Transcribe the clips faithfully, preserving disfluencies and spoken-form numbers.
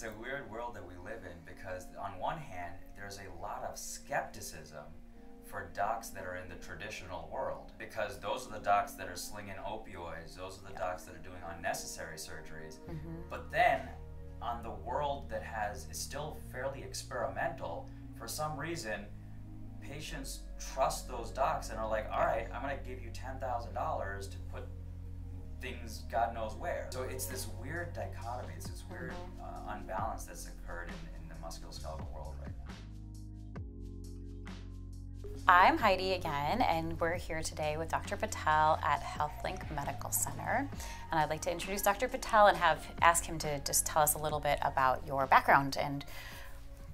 it's a weird world that we live in, because on one hand, there's a lot of skepticism for docs that are in the traditional world, because those are the docs that are slinging opioids, those are the docs that are doing unnecessary surgeries. Mm-hmm. But then on the world that has is still fairly experimental, for some reason, patients trust those docs and are like, all right, I'm gonna give you ten thousand dollars to put things God knows where. So it's this weird dichotomy, it's this weird uh, unbalance that's occurred in, in the musculoskeletal world right now. I'm Heidi again, and we're here today with Doctor Patel at HealthLink Medical Center. And I'd like to introduce Doctor Patel and have ask him to just tell us a little bit about your background and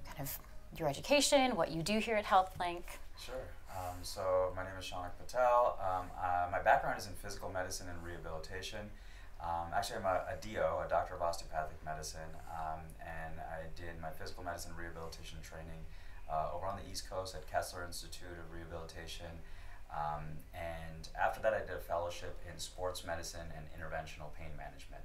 kind of your education, what you do here at HealthLink. Sure. Um, so my name is Shaunak Patel. Um, uh, my background is in physical medicine and rehabilitation. Um, actually, I'm a, a D O, a doctor of osteopathic medicine, um, and I did my physical medicine rehabilitation training Uh, over on the East Coast at Kessler Institute of Rehabilitation. Um, and after that, I did a fellowship in sports medicine and interventional pain management.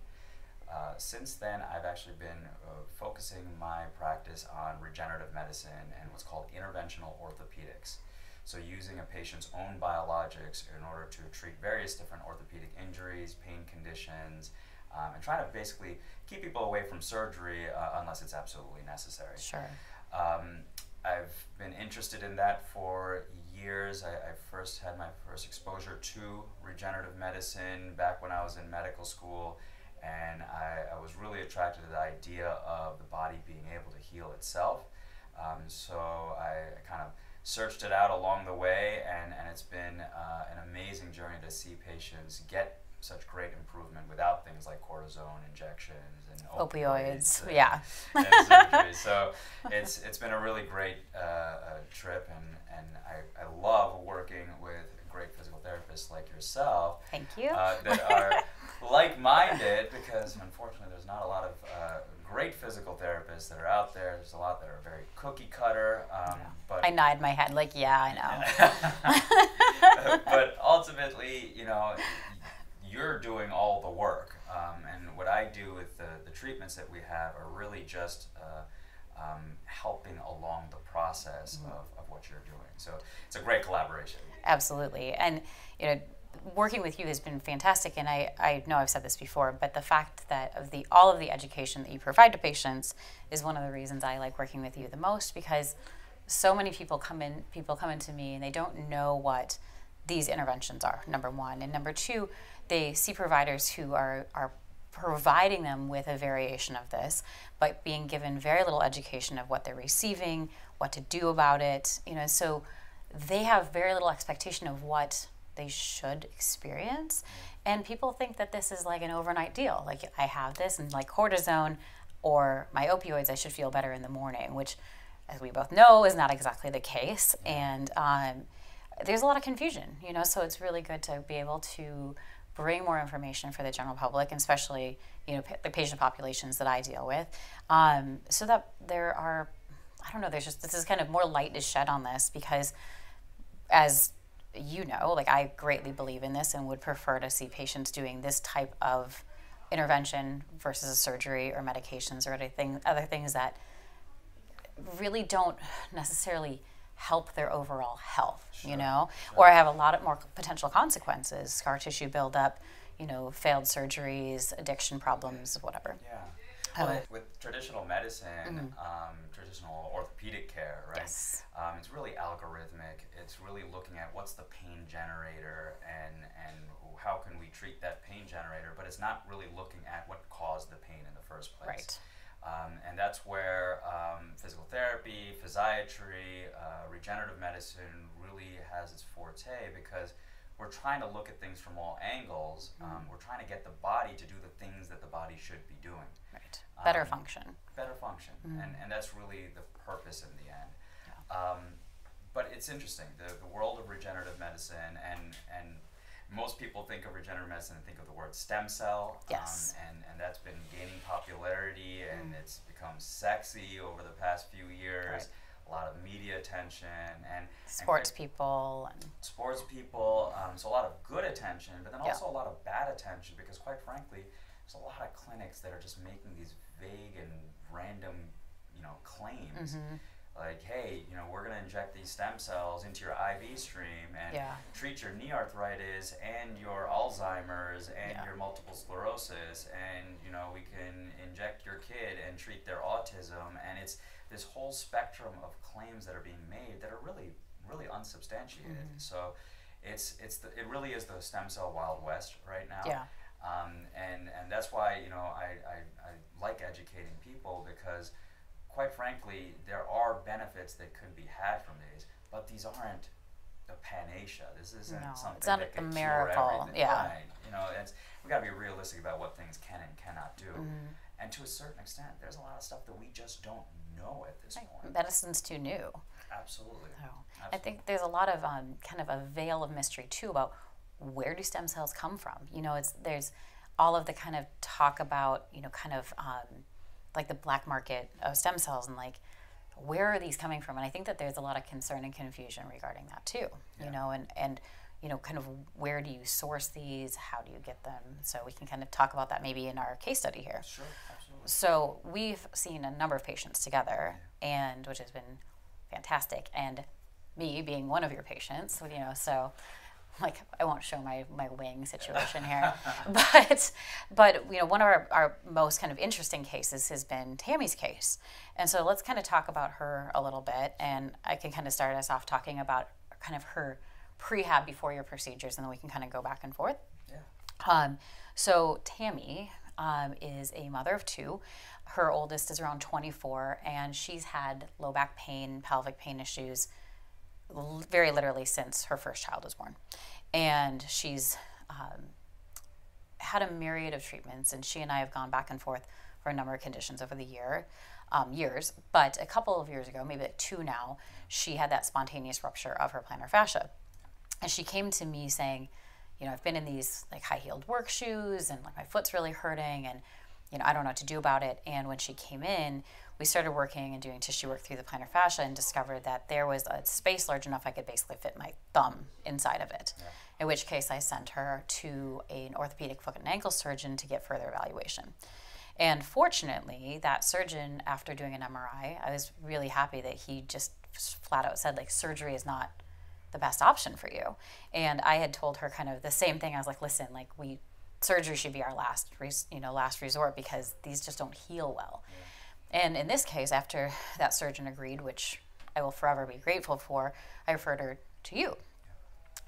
Uh, since then, I've actually been uh, focusing my practice on regenerative medicine and what's called interventional orthopedics. So using a patient's own biologics in order to treat various different orthopedic injuries, pain conditions, um, and trying to basically keep people away from surgery uh, unless it's absolutely necessary. Sure. Um, I've been interested in that for years. I, I first had my first exposure to regenerative medicine back when I was in medical school, and I, I was really attracted to the idea of the body being able to heal itself. Um, so I kind of searched it out along the way, and, and it's been uh, an amazing journey to see patients get such great improvement without things like cortisone injections and opioids, opioids and, yeah, and surgery. So it's it's been a really great uh, uh, trip, and and I, I love working with great physical therapists like yourself. Thank you. Uh, that are like-minded, because unfortunately there's not a lot of uh, great physical therapists that are out there. There's a lot that are very cookie cutter. Um, yeah. But I nod my head like, yeah, I know. But ultimately, you know, you're doing all the work, um, and what I do with the, the treatments that we have are really just uh, um, helping along the process mm-hmm. of, of what you're doing. So it's a great collaboration. Absolutely, and you know, working with you has been fantastic, and I, I know I've said this before, but the fact that of the all of the education that you provide to patients is one of the reasons I like working with you the most, because so many people come in, people come into me and they don't know what these interventions are, number one, and number two, they see providers who are, are providing them with a variation of this, but being given very little education of what they're receiving, what to do about it, you know, so they have very little expectation of what they should experience, and people think that this is like an overnight deal, like I have this and like cortisone or my opioids, I should feel better in the morning, which as we both know is not exactly the case, and um, there's a lot of confusion, you know, so it's really good to be able to bring more information for the general public, and especially, you know, the patient populations that I deal with, um, so that there are, I don't know, there's just, this is kind of more light is shed on this, because as you know, like I greatly believe in this and would prefer to see patients doing this type of intervention versus a surgery or medications or anything, other things that really don't necessarily help their overall health, sure, you know, sure. Or have a lot of more potential consequences, scar tissue buildup, you know, failed surgeries, addiction problems, whatever. Yeah. Well, with traditional medicine, mm -hmm. um, traditional orthopedic care, right? Yes. Um, it's really algorithmic. It's really looking at what's the pain generator and, and how can we treat that pain generator, but it's not really looking at what caused the pain in the first place. Right. Um, and that's where um, physical therapy, physiatry, uh, regenerative medicine really has its forte, because we're trying to look at things from all angles. Um, mm-hmm. We're trying to get the body to do the things that the body should be doing. Right. Um, better function. Better function. Mm-hmm. And, and that's really the purpose in the end. Yeah. Um, but it's interesting, the, the world of regenerative medicine, and, and most people think of regenerative medicine and think of the word stem cell. Yes. Um, and, and that's been gaining popularity, and mm. it's become sexy over the past few years. Right. A lot of media attention and sports and people. And sports people. Um, so a lot of good attention, but then also yeah. a lot of bad attention, because quite frankly, there's a lot of clinics that are just making these vague and random things. Mm-hmm. Like, hey, you know, we're going to inject these stem cells into your I V stream and yeah. treat your knee arthritis and your Alzheimer's and yeah. your multiple sclerosis. And, you know, we can inject your kid and treat their autism. And it's this whole spectrum of claims that are being made that are really, really unsubstantiated. Mm-hmm. So it's, it's the, it really is the stem cell Wild West right now. Yeah. Um, and, and that's why, you know, I, I, I like educating people, because quite frankly, there are benefits that could be had from these, but these aren't a panacea. This isn't no, something it's not that can a miracle. Cure everything. Yeah. Right. You know, it's, we got to be realistic about what things can and cannot do. Mm-hmm. And to a certain extent, there's a lot of stuff that we just don't know at this point. Medicine's too new. Absolutely. Oh. Absolutely. I think there's a lot of um, kind of a veil of mystery too about where do stem cells come from? You know, it's there's all of the kind of talk about, you know, kind of um, like the black market of stem cells and like, where are these coming from? And I think that there's a lot of concern and confusion regarding that too, yeah. you know, and, and, you know, kind of where do you source these? How do you get them? So we can kind of talk about that maybe in our case study here. Sure, absolutely. So we've seen a number of patients together yeah. and which has been fantastic. And me being one of your patients, you know, so like, I won't show my, my wing situation here, but, but, you know, one of our, our most kind of interesting cases has been Tammy's case. And so let's kind of talk about her a little bit, and I can kind of start us off talking about kind of her prehab before your procedures, and then we can kind of go back and forth. Yeah. Um, so Tammy um, is a mother of two. Her oldest is around twenty-four, and she's had low back pain, pelvic pain issues, very literally since her first child was born. And she's um, had a myriad of treatments, and she and I have gone back and forth for a number of conditions over the year, um, years. But a couple of years ago, maybe like two now, she had that spontaneous rupture of her plantar fascia. And she came to me saying, you know, I've been in these like high-heeled work shoes and like my foot's really hurting and, you know, I don't know what to do about it. And when she came in, we started working and doing tissue work through the plantar fascia and discovered that there was a space large enough I could basically fit my thumb inside of it, yeah. in which case I sent her to an orthopedic foot and ankle surgeon to get further evaluation. And fortunately, that surgeon, after doing an M R I, I was really happy that he just flat out said, like, surgery is not the best option for you. And I had told her kind of the same thing. I was like, listen, like, we surgery should be our last, res you know, last resort, because these just don't heal well. Yeah. And in this case, after that surgeon agreed, which I will forever be grateful for, I referred her to you.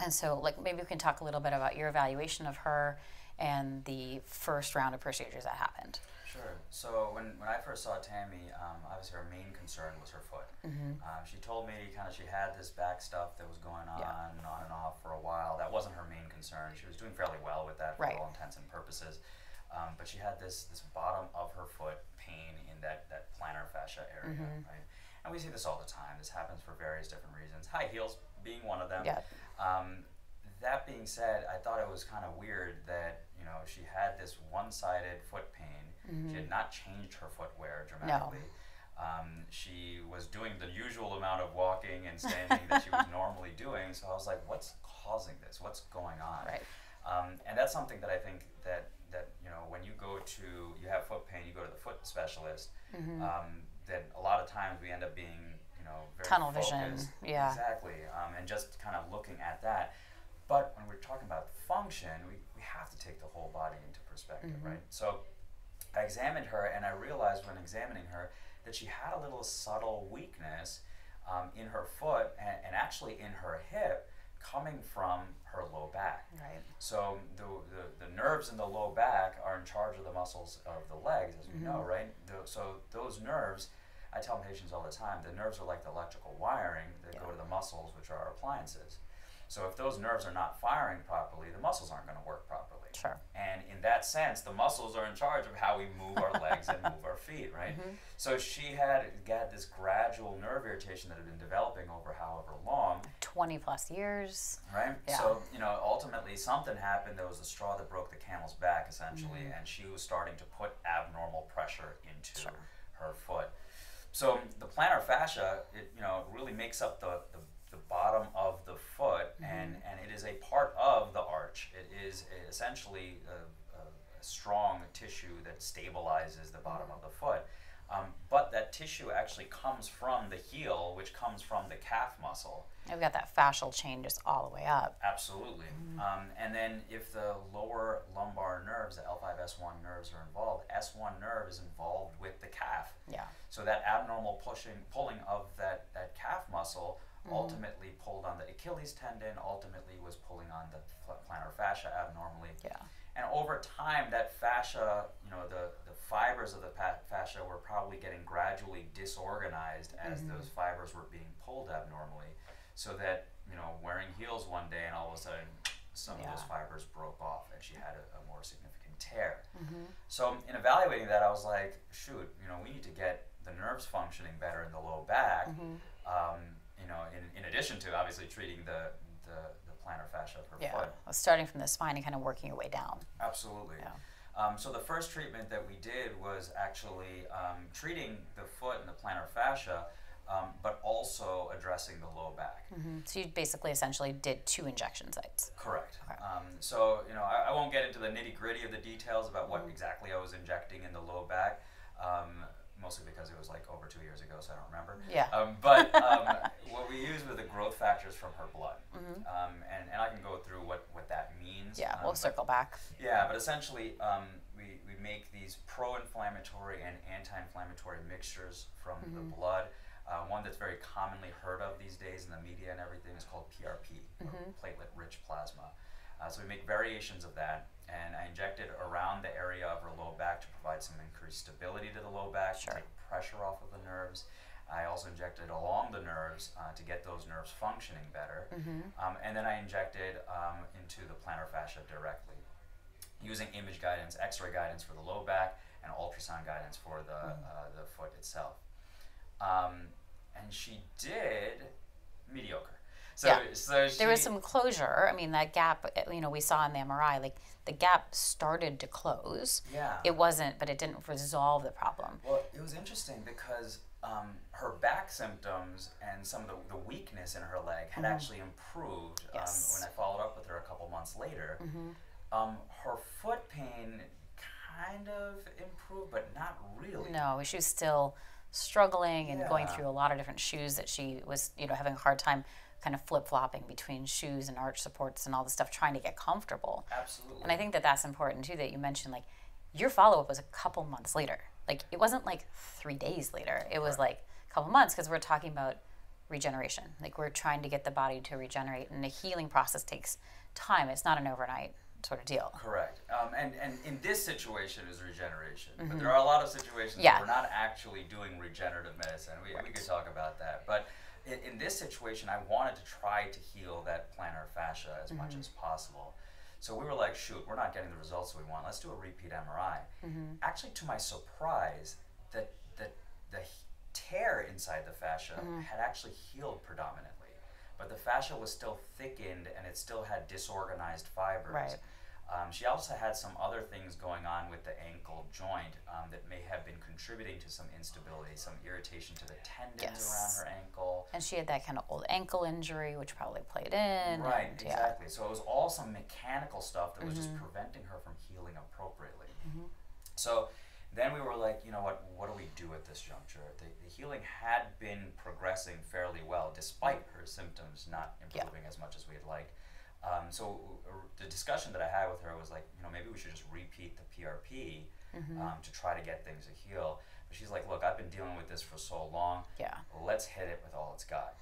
And so, like, maybe we can talk a little bit about your evaluation of her and the first round of procedures that happened. Sure. So when, when I first saw Tammy, um, obviously her main concern was her foot. Mm-hmm. um, she told me kind of she had this back stuff that was going on yeah. and on and off for a while. That wasn't her main concern. She was doing fairly well with that for right. all intents and purposes. Um, but she had this this bottom of her foot pain in that, that plantar fascia area, mm-hmm. right? And we see this all the time. This happens for various different reasons, high heels being one of them. Yeah. Um, that being said, I thought it was kind of weird that, you know, she had this one-sided foot pain. Mm-hmm. She had not changed her footwear dramatically. No. Um, she was doing the usual amount of walking and standing that she was normally doing. So I was like, what's causing this? What's going on? Right. Um, and that's something that I think that that, you know, when you go to, you have foot pain, you go to the foot specialist, mm-hmm. um, then a lot of times we end up being, you know, very tunnel focused. Vision, yeah. Exactly, um, and just kind of looking at that. But when we're talking about function, we, we have to take the whole body into perspective, mm-hmm. right? So I examined her, and I realized when examining her that she had a little subtle weakness um, in her foot and, and actually in her hip, coming from her low back. Right. So the, the, the nerves in the low back are in charge of the muscles of the legs, as mm-hmm. we know, right? The, so those nerves, I tell patients all the time, the nerves are like the electrical wiring that yeah. go to the muscles, which are our appliances. So if those nerves are not firing properly, the muscles aren't going to work properly. Sure. And in that sense, the muscles are in charge of how we move our legs and move our feet, right? Mm-hmm. So she had got this gradual nerve irritation that had been developing over however long. twenty plus years. Right? Yeah. So, you know, ultimately something happened. There was a straw that broke the camel's back, essentially, mm-hmm. and she was starting to put abnormal pressure into sure. her foot. So the plantar fascia, it, you know, really makes up the, the the bottom of the foot, mm-hmm. and, and it is a part of the arch. It is essentially a, a, a strong tissue that stabilizes the bottom of the foot. Um, but that tissue actually comes from the heel, which comes from the calf muscle. And we've got that fascial chain just all the way up. Absolutely. Mm-hmm. um, and then if the lower lumbar nerves, the L five S one nerves are involved, S one nerve is involved with the calf. Yeah. So that abnormal pushing, pulling of that, that calf muscle mm-hmm. ultimately pulled on the Achilles tendon, ultimately was pulling on the plantar fascia abnormally. Yeah. And over time, that fascia, you know, the, the fibers of the fascia were probably getting gradually disorganized as mm-hmm. those fibers were being pulled abnormally. So that, you know, wearing heels one day and all of a sudden some yeah. of those fibers broke off and she had a, a more significant tear. Mm-hmm. So in evaluating that, I was like, shoot, you know, we need to get the nerves functioning better in the low back, mm-hmm. um, you know, in, in addition to obviously treating the, the, the plantar fascia of her yeah. foot. Well, starting from the spine and kind of working your way down. Absolutely. Yeah. Um, so the first treatment that we did was actually um, treating the foot and the plantar fascia, Um, but also addressing the low back. Mm-hmm. So you basically essentially did two injection sites. Correct. Okay. Um, so, you know, I, I won't get into the nitty gritty of the details about what exactly I was injecting in the low back, um, mostly because it was like over two years ago, so I don't remember. Yeah. Um, but um, what we used were the growth factors from her blood. Mm-hmm. um, and, and I can go through what, what that means. Yeah, um, we'll but, circle back. Yeah, but essentially um, we, we make these pro-inflammatory and anti-inflammatory mixtures from mm-hmm. the blood. Uh, one that's very commonly heard of these days in the media and everything is called P R P, mm-hmm. or platelet-rich plasma. Uh, so we make variations of that, and I inject it around the area of her low back to provide some increased stability to the low back, sure. to take pressure off of the nerves. I also injected along the nerves uh, to get those nerves functioning better, mm-hmm. um, and then I injected um, into the plantar fascia directly, using image guidance, X-ray guidance for the low back, and ultrasound guidance for the, mm-hmm. uh, the foot itself. Um, and she did mediocre. So, yeah. so she, there was some closure. I mean, that gap, you know, we saw in the M R I, like the gap started to close. Yeah. It wasn't, but it didn't resolve the problem. Well, it was interesting because um, her back symptoms and some of the, the weakness in her leg had mm-hmm. actually improved. Yes. Um, when I followed up with her a couple months later, mm-hmm. um, her foot pain kind of improved, but not really. No, she was still struggling and yeah. going through a lot of different shoes that she was, you know, having a hard time kind of flip-flopping between shoes and arch supports and all this stuff, trying to get comfortable. Absolutely. And I think that that's important, too, that you mentioned, like, your follow-up was a couple months later. Like, it wasn't, like, three days later. It was, like, a couple months because we're talking about regeneration. Like, we're trying to get the body to regenerate, and the healing process takes time. It's not an overnight sort of deal. Correct. Um, and, and in this situation is regeneration. Mm-hmm. But there are a lot of situations yeah. where we're not actually doing regenerative medicine. We, right. we could talk about that. But in, in this situation, I wanted to try to heal that plantar fascia as mm-hmm. much as possible. So we were like, shoot, we're not getting the results we want. Let's do a repeat M R I. Mm-hmm. Actually, to my surprise, the, the, the tear inside the fascia mm-hmm. had actually healed predominantly. But the fascia was still thickened and it still had disorganized fibers. Right. Um, she also had some other things going on with the ankle joint um, that may have been contributing to some instability, some irritation to the tendons yes. around her ankle. And she had that kind of old ankle injury, which probably played in. Right, and, exactly. Yeah. So it was all some mechanical stuff that was mm-hmm. just preventing her from healing appropriately. Mm-hmm. So then we were like, you know what, what do we do at this juncture? The, the healing had been progressing fairly well, despite her symptoms not improving yeah. as much as we had liked. Um, so uh, the discussion that I had with her was like, you know, maybe we should just repeat the P R P mm-hmm. um, to try to get things to heal. But she's like, look, I've been dealing with this for so long. Yeah. Let's hit it with all it's got,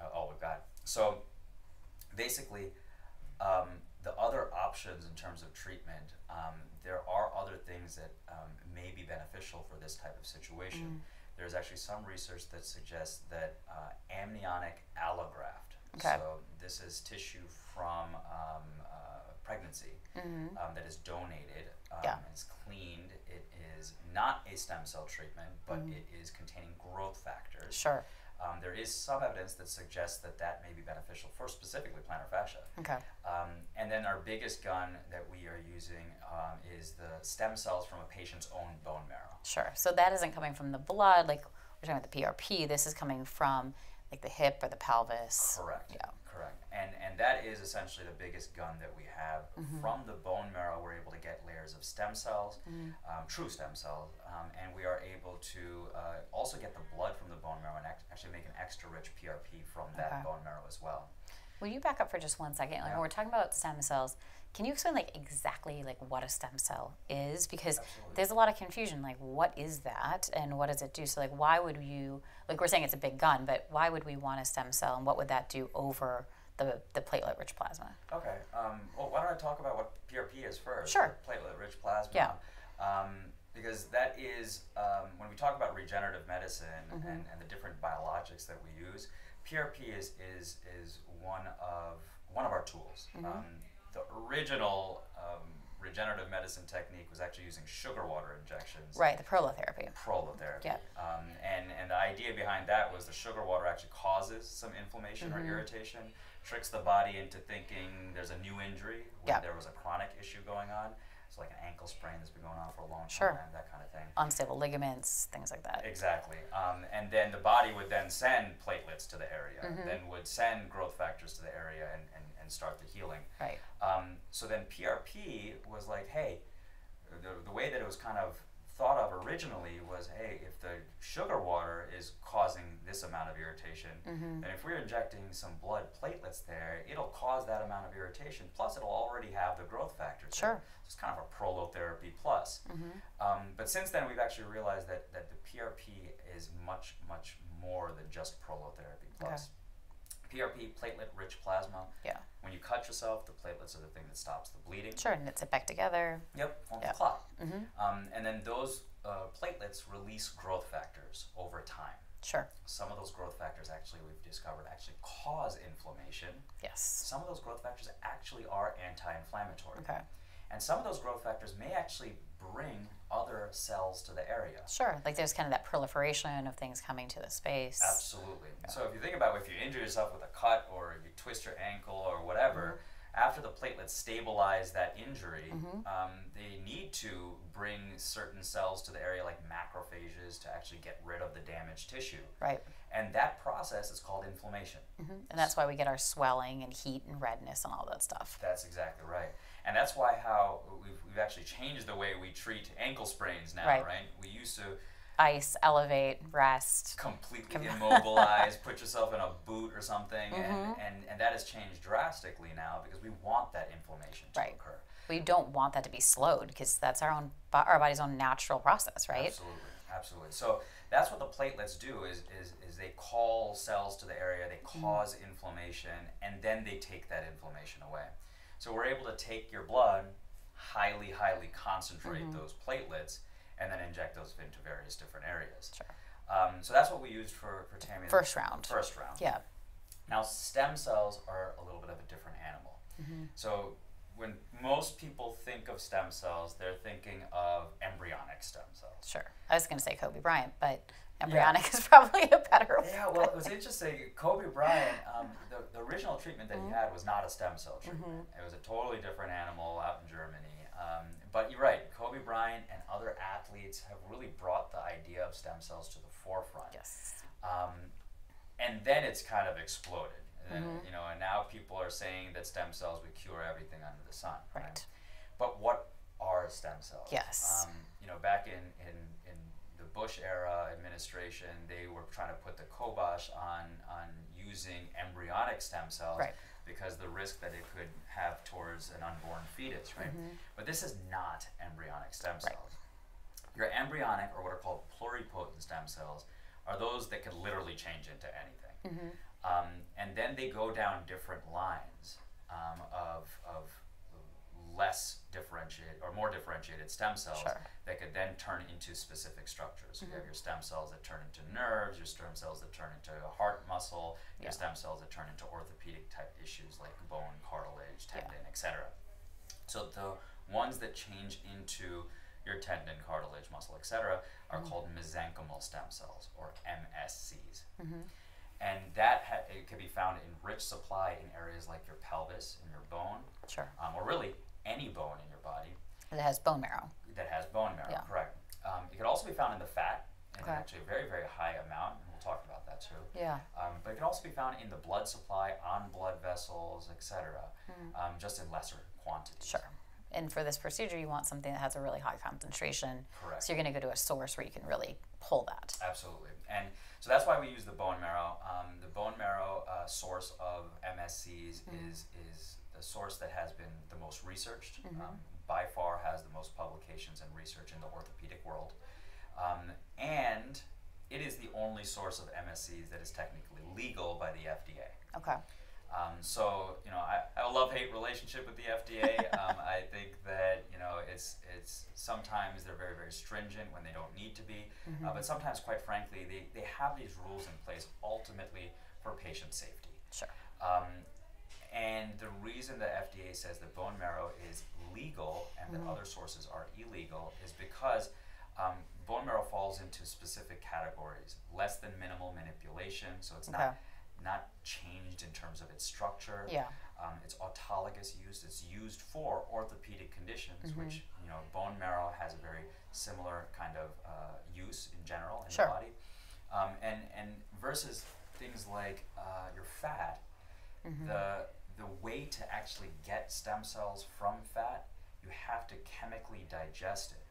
uh, all we've got. So basically, um, the other options in terms of treatment, um, there are other things that um, may be beneficial for this type of situation. Mm. There's actually some research that suggests that uh, amniotic allograft. Okay. So this is tissue from um, uh, pregnancy mm-hmm. um, that is donated. Um, yeah. It's cleaned. It is not a stem cell treatment, but mm-hmm. it is containing growth factors. Sure. Um, there is some evidence that suggests that that may be beneficial for specifically plantar fascia. Okay. Um, and then our biggest gun that we are using um, is the stem cells from a patient's own bone marrow. Sure. So that isn't coming from the blood, like we're talking about the P R P. This is coming from like the hip or the pelvis. Correct. Yeah. Correct. And, and that is essentially the biggest gun that we have. Mm-hmm. From the bone marrow, we're able to get layers of stem cells, mm-hmm. um, true stem cells, um, and we are able to uh, also get the blood from the bone marrow and actually make an extra rich P R P from that okay. bone marrow as well. Will you back up for just one second? Like, yeah. When we're talking about stem cells, can you explain like exactly like what a stem cell is? Because Absolutely. There's a lot of confusion, like what is that and what does it do? So like why would you, like we're saying it's a big gun, but why would we want a stem cell and what would that do over the, the platelet-rich plasma? Okay, um, well why don't I talk about what P R P is first? Sure. Platelet-rich plasma. Yeah. Um, because that is, um, when we talk about regenerative medicine mm-hmm. and, and the different biologics that we use, P R P is, is, is one of, one of our tools. Mm-hmm. um, The original um, regenerative medicine technique was actually using sugar water injections. Right, the prolotherapy. Prolotherapy. Yeah. Um, and, and the idea behind that was the sugar water actually causes some inflammation mm-hmm. or irritation, tricks the body into thinking there's a new injury when yep. there was a chronic issue going on. So like an ankle sprain that's been going on for a long time, sure. that kind of thing. Unstable ligaments, things like that. Exactly. Um, and then the body would then send platelets to the area, mm-hmm. then would send growth factors to the area and, and, and start the healing. Right. Um, so then P R P was like, hey, the, the way that it was kind of thought of originally was, hey, if the sugar water is causing this amount of irritation, mm-hmm. then if we're injecting some blood platelets there, it'll cause that amount of irritation, plus it'll already have the growth factors. Sure. So it's kind of a prolotherapy plus. Mm-hmm. Um, but since then, we've actually realized that, that the P R P is much, much more than just prolotherapy plus. Okay. P R P, platelet-rich plasma. Yeah. When you cut yourself, the platelets are the thing that stops the bleeding. Sure, and it's it back together. Yep, on yep. the clot. Mm-hmm. um, and then those uh, platelets release growth factors over time. Sure. Some of those growth factors actually we've discovered actually cause inflammation. Yes. Some of those growth factors actually are anti-inflammatory. Okay. And some of those growth factors may actually bring other cells to the area. Sure, like there's kind of that proliferation of things coming to the space. Absolutely. Yeah. So if you think about if you injure yourself with a cut or you twist your ankle or whatever, mm-hmm. after the platelets stabilize that injury, mm-hmm. um, they need to bring certain cells to the area like macrophages to actually get rid of the damaged tissue. Right. And that process is called inflammation. Mm-hmm. And that's why we get our swelling and heat and redness and all that stuff. That's exactly right. And that's why how we've, we've actually changed the way we treat ankle sprains now, right? right? We used to... Ice, elevate, rest. Completely com immobilize, put yourself in a boot or something, mm-hmm. and, and, and that has changed drastically now because we want that inflammation to right. occur. We don't want that to be slowed because that's our own, our body's own natural process, right? Absolutely, absolutely. So that's what the platelets do is, is, is they call cells to the area, they cause mm-hmm. inflammation, and then they take that inflammation away. So we're able to take your blood, highly, highly concentrate mm-hmm. those platelets, and then inject those into various different areas. Sure. Um, so that's what we used for, for Tammy. First round. First round. Yeah. Now stem cells are a little bit of a different animal. Mm-hmm. So when most people think of stem cells, they're thinking of embryonic stem cells. Sure. I was going to say Kobe Bryant, but embryonic yeah. is probably a better one. Yeah, well, it was interesting. Kobe Bryant, um, the, the original treatment that mm-hmm. he had was not a stem cell treatment. Mm-hmm. It was a totally different animal out in Germany. Um, but you're right, Kobe Bryant and other athletes have really brought the idea of stem cells to the forefront. Yes. Um, and then it's kind of exploded. And, mm-hmm. you know, and now people are saying that stem cells would cure everything under the sun. Right. right. But what are stem cells? Yes. Um, you know, back in, in, in the Bush era administration, they were trying to put the kibosh on, on using embryonic stem cells right. because the risk that it could have towards an unborn fetus, right? Mm-hmm. But this is not embryonic stem cells. Right. Your embryonic, or what are called pluripotent stem cells, are those that could literally change into anything. Mm-hmm. Um, and then they go down different lines um, of, of less differentiated or more differentiated stem cells sure. that could then turn into specific structures. Mm-hmm. You have your stem cells that turn into nerves, your stem cells that turn into heart muscle, yeah. your stem cells that turn into orthopedic type issues like bone, cartilage, tendon, yeah. et cetera. So the ones that change into your tendon, cartilage, muscle, et cetera are mm-hmm. called mesenchymal stem cells or M S Cs. Mm-hmm. And that ha it can be found in rich supply in areas like your pelvis, in your bone, sure. um, or really any bone in your body. That has bone marrow. That has bone marrow, yeah. correct. Um, it can also be found in the fat, in and actually a very, very high amount. And we'll talk about that too. Yeah. Um, but it can also be found in the blood supply, on blood vessels, et cetera. Mm. Um, just in lesser quantities. Sure. And for this procedure, you want something that has a really high concentration. Correct. So you're going to go to a source where you can really pull that. Absolutely. And so that's why we use the bone marrow. Um, the bone marrow uh, source of M S Cs mm-hmm. is, is the source that has been the most researched, mm-hmm. um, by far has the most publications and research in the orthopedic world. Um, and it is the only source of M S Cs that is technically legal by the F D A. Okay. Um, so, you know, I, I have a love-hate relationship with the F D A. um, I think that, you know, it's, it's sometimes they're very, very stringent when they don't need to be. Mm-hmm. uh, but sometimes, quite frankly, they, they have these rules in place ultimately for patient safety. Sure. Um, and the reason the F D A says that bone marrow is legal and mm-hmm. that other sources are illegal is because um, bone marrow falls into specific categories. Less than minimal manipulation, so it's okay. not... not changed in terms of its structure. Yeah. Um, it's autologous use. It's used for orthopedic conditions, mm-hmm. which, you know, bone marrow has a very similar kind of uh, use in general in sure. the body. Um, and, and versus things like uh, your fat, mm-hmm. the, the way to actually get stem cells from fat, you have to chemically digest it.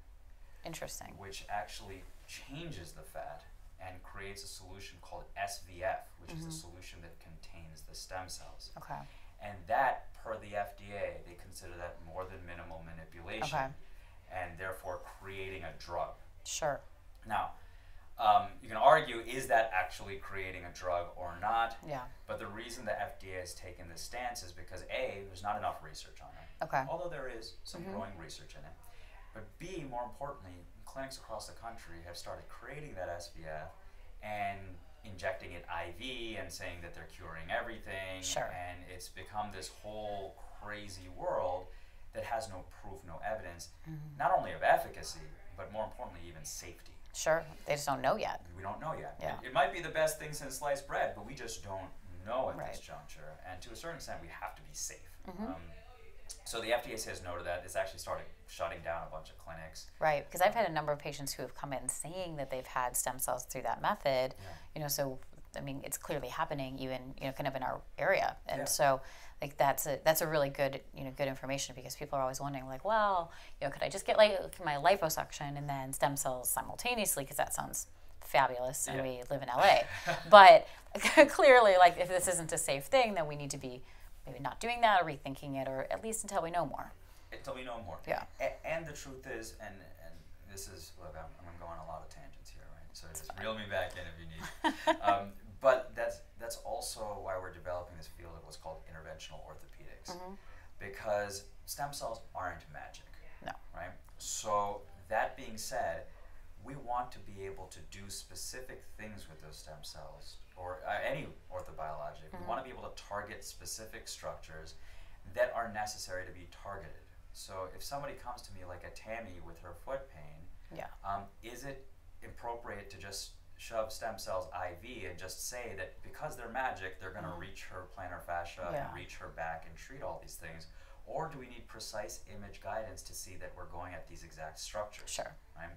Interesting. Which actually changes the fat and creates a solution called S V F, which mm-hmm. is the solution that contains the stem cells. Okay. And that, per the F D A, they consider that more than minimal manipulation, okay. and therefore creating a drug. Sure. Now, um, you can argue, is that actually creating a drug or not? Yeah. But the reason the F D A has taken this stance is because A, there's not enough research on it. Okay. Although there is some mm-hmm. growing research in it. But B, more importantly, clinics across the country have started creating that S V F and injecting it I V and saying that they're curing everything. Sure. And it's become this whole crazy world that has no proof, no evidence, mm-hmm. not only of efficacy, but more importantly, even safety. Sure. They just don't know yet. We don't know yet. Yeah. It, it might be the best thing since sliced bread, but we just don't know at right. this juncture. And to a certain extent, we have to be safe. Mm-hmm. um, So the F D A says no to that. It's actually started shutting down a bunch of clinics. Right, because I've had a number of patients who have come in saying that they've had stem cells through that method. Yeah. You know, so I mean, it's clearly happening, even you know, kind of in our area. And yeah. so, like that's a that's a really good you know good information, because people are always wondering, like, well, you know, could I just get like my liposuction and then stem cells simultaneously? Because that sounds fabulous, and yeah. we live in L A. But clearly, like if this isn't a safe thing, then we need to be maybe not doing that or rethinking it, or at least until we know more. Until we know more. Yeah. A and the truth is, and, and this is, look, I'm, I'm going to go on a lot of tangents here, right? So that's just fine. Reel me back in if you need. um, but that's, that's also why we're developing this field of what's called interventional orthopedics, mm-hmm. because stem cells aren't magic. No. Right? So that being said, we want to be able to do specific things with those stem cells, or uh, any orthobiologic. Mm-hmm. We want to be able to target specific structures that are necessary to be targeted. So if somebody comes to me like a Tammy with her foot pain, yeah. um, is it appropriate to just shove stem cells I V and just say that because they're magic, they're going to mm-hmm. reach her plantar fascia yeah. and reach her back and treat all these things? Or do we need precise image guidance to see that we're going at these exact structures? Sure. Right?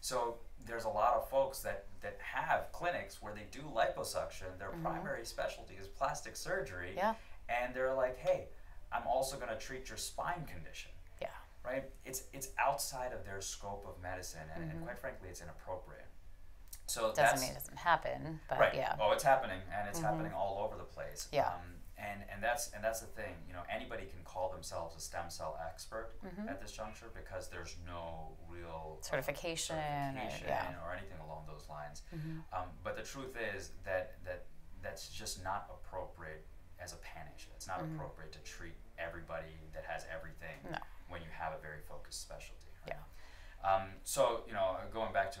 So there's a lot of folks that, that have clinics where they do liposuction. Their mm-hmm. primary specialty is plastic surgery. Yeah. And they're like, hey, I'm also going to treat your spine condition. Yeah. Right? It's, it's outside of their scope of medicine, and, mm-hmm. and quite frankly, it's inappropriate. So doesn't that's, mean it doesn't happen, but right. yeah. Oh, it's happening, and it's mm-hmm. happening all over the place. Yeah. Um, and, and, that's, and that's the thing. You know, anybody can call themselves a stem cell expert mm-hmm. at this juncture, because there's no real certification, uh, certification or, yeah. or anything along those lines. Mm-hmm. Um, but the truth is that, that that's just not appropriate as a panacea. It's not mm-hmm. appropriate to treat everybody that has everything no. when you have a very focused specialty. Right? Yeah. Um, so, you know, going back to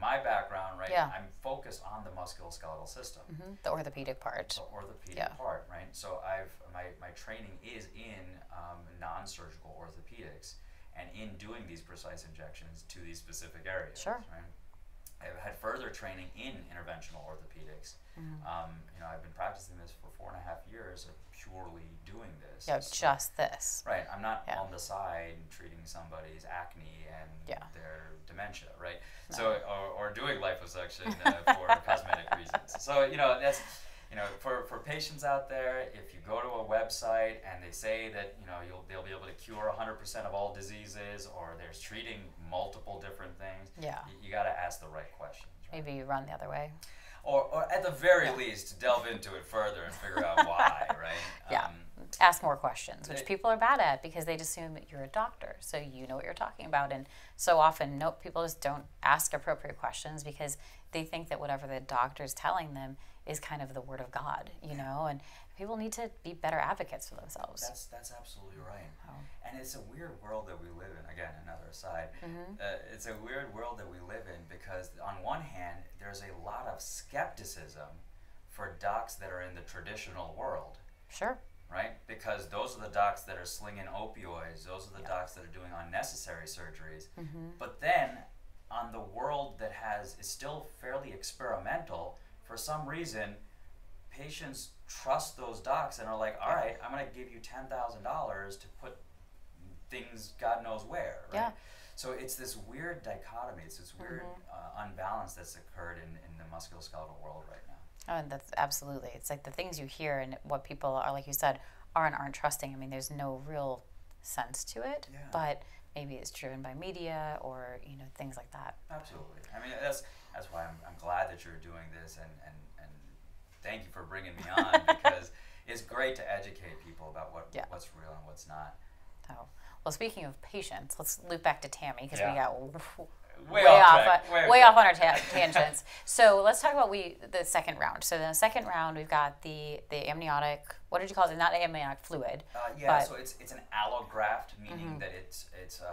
my background, right? Yeah. I'm focused on the musculoskeletal system. Mm-hmm. The orthopedic part. The orthopedic yeah. part, right? So I've my, my training is in um, non-surgical orthopedics, and in doing these precise injections to these specific areas. Sure. Right? I've had further training in interventional orthopedics. Mm-hmm. um, you know, I've been practicing this for four and a half years of purely doing this. Yeah, so, just this. Right. I'm not yeah. on the side treating somebody's acne and yeah. their dementia, right? No. So, or, or doing liposuction uh, for cosmetic reasons. So, you know, that's, you know, for, for patients out there, if you go to a website and they say that, you know, you'll, they'll be able to cure one hundred percent of all diseases, or there's treating multiple different things, yeah. you, you got to ask the right questions. Right? Maybe you run the other way. Or, or at the very yeah. least, delve into it further and figure out why, right? Yeah, um, ask more questions, which it, people are bad at because they just assume that you're a doctor, so you know what you're talking about. And so often, no, people just don't ask appropriate questions because they think that whatever the doctor is telling them is kind of the word of God, you know? And people need to be better advocates for themselves. That's, that's absolutely right. Oh. And it's a weird world that we live in. Again, another aside. Mm-hmm. uh, it's a weird world that we live in because on one hand, there's a lot of skepticism for docs that are in the traditional world. Sure. Right? Because those are the docs that are slinging opioids. Those are the yeah. docs that are doing unnecessary surgeries. Mm-hmm. But then on the world that has is still fairly experimental, for some reason, patients trust those docs and are like, all right, I'm going to give you ten thousand dollars to put things God knows where, right? Yeah. So it's this weird dichotomy, it's this weird mm-hmm. uh, unbalance that's occurred in, in the musculoskeletal world right now. Oh, and that's absolutely. It's like the things you hear and what people are, like you said, are and aren't trusting. I mean, there's no real sense to it, yeah. but maybe it's driven by media or, you know, things like that. Absolutely. I mean, that's, that's why I'm, I'm glad that you're doing this, and, and, and thank you for bringing me on because it's great to educate people about what yeah. what's real and what's not. Oh. Well, speaking of patients, let's loop back to Tammy because yeah. we got way, way off, off uh, way, way off on our ta tangents. So let's talk about we the second round. So in the second round, we've got the the amniotic. What did you call it? Not amniotic fluid. Uh, yeah. So it's it's an allograft, meaning mm-hmm. that it's it's a,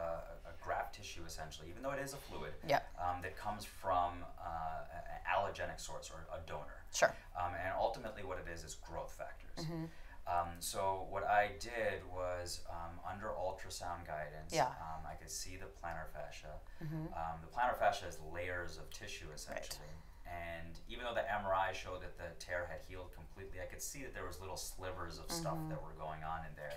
a graft tissue essentially, even though it is a fluid. Yeah. Um, that comes from uh, an allogenic source or a donor. Sure. Um, and ultimately, what it is is growth factors. Mm-hmm. Um, so what I did was um, under ultrasound guidance, yeah. um, I could see the plantar fascia. Mm-hmm. um, the plantar fascia is layers of tissue essentially. Right. And even though the M R I showed that the tear had healed completely, I could see that there was little slivers of mm-hmm. stuff that were going on in there.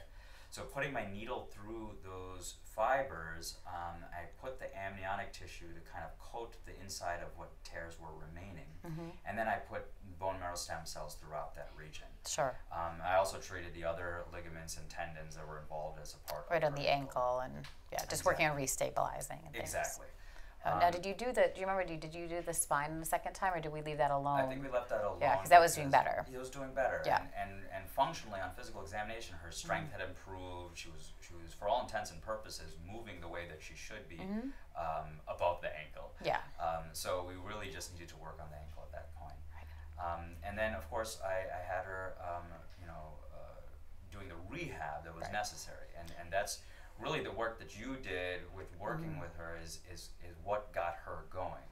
So putting my needle through those fibers, um, I put the amniotic tissue to kind of coat the inside of what tears were remaining. Mm-hmm. And then I put bone marrow stem cells throughout that region. Sure. Um, I also treated the other ligaments and tendons that were involved as a part right of Right on the ankle and yeah, just exactly. working on restabilizing and things. Exactly. Um, now, did you do the? Do you remember? Did you do the spine the second time, or did we leave that alone? I think we left that alone. Yeah, because that was doing better. It was doing better. Yeah. And, and and functionally, on physical examination, her strength mm-hmm. had improved. She was she was for all intents and purposes moving the way that she should be mm-hmm. um, above the ankle. Yeah. Um, so we really just needed to work on the ankle at that point. Right. Um, and then, of course, I, I had her, um, you know, uh, doing the rehab that was right. necessary, and and that's. Really the work that you did with working mm-hmm. with her is, is, is what got her going.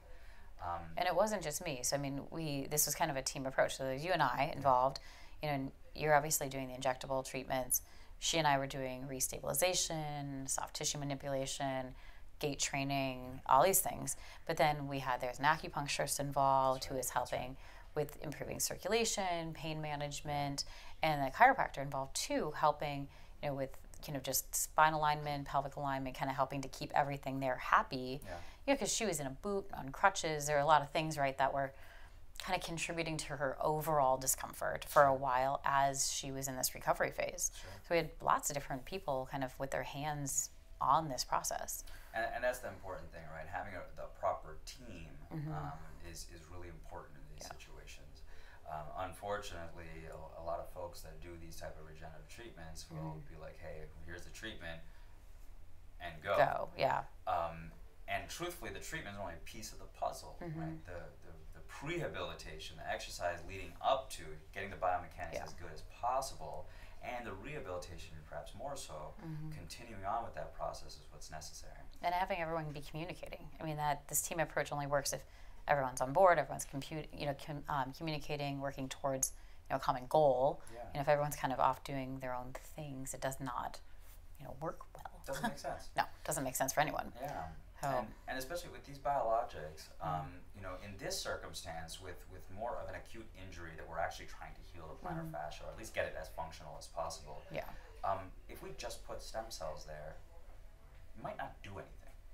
Um, and it wasn't just me. So, I mean, we this was kind of a team approach. So there's you and I involved. You know, and you're obviously doing the injectable treatments. She and I were doing restabilization, soft tissue manipulation, gait training, all these things. But then we had, there's an acupuncturist involved who is helping with improving circulation, pain management, and a chiropractor involved too, helping, you know, with you know, just spine alignment, pelvic alignment, kind of helping to keep everything there happy. Yeah. You know, because she was in a boot, on crutches. There are a lot of things, right, that were kind of contributing to her overall discomfort for a while as she was in this recovery phase. Sure. So we had lots of different people kind of with their hands on this process. And, and that's the important thing, right? Having a, the proper team mm-hmm. um, is, is really important in these yeah. situations. Um, unfortunately, a, a lot of folks that do these type of regenerative treatments will mm-hmm. be like, hey, here's the treatment, and go. Go, yeah. Um, and truthfully, the treatment is only a piece of the puzzle, mm-hmm. right? The, the, the prehabilitation, the exercise leading up to getting the biomechanics yeah. as good as possible, and the rehabilitation, perhaps more so, mm-hmm. continuing on with that process is what's necessary. And having everyone be communicating. I mean, that this team approach only works if everyone's on board, everyone's compute, you know, com, um, communicating, working towards, you know, a common goal. Yeah. And if everyone's kind of off doing their own things, it does not, you know, work well. Doesn't make sense. No, doesn't make sense for anyone. Yeah. Oh. And, and especially with these biologics, um, you know, in this circumstance, with, with more of an acute injury that we're actually trying to heal the plantar mm. fascia, or at least get it as functional as possible, yeah. um, if we just put stem cells there, we might not do anything.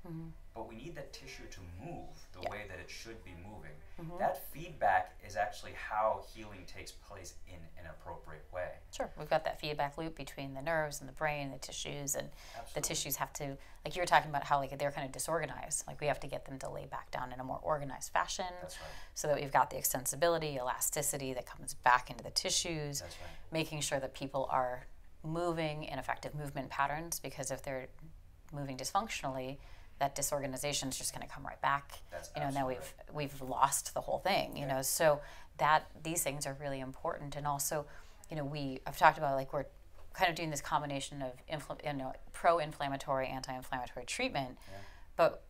Mm-hmm. But we need that tissue to move the yeah. way that it should be moving. Mm-hmm. That feedback is actually how healing takes place in an appropriate way. Sure, we've got that feedback loop between the nerves and the brain and the tissues, and Absolutely. the tissues have to, like you were talking about how like they're kind of disorganized, like we have to get them to lay back down in a more organized fashion. That's right. So that we've got the extensibility, elasticity that comes back into the tissues, That's right. making sure that people are moving in effective movement patterns, because if they're moving dysfunctionally, that disorganization is just going to come right back. That's you know, now we've right. we've lost the whole thing. You yeah. know, so that these things are really important. And also, you know, we I've talked about like we're kind of doing this combination of infl you know, pro-inflammatory, anti-inflammatory treatment, yeah. but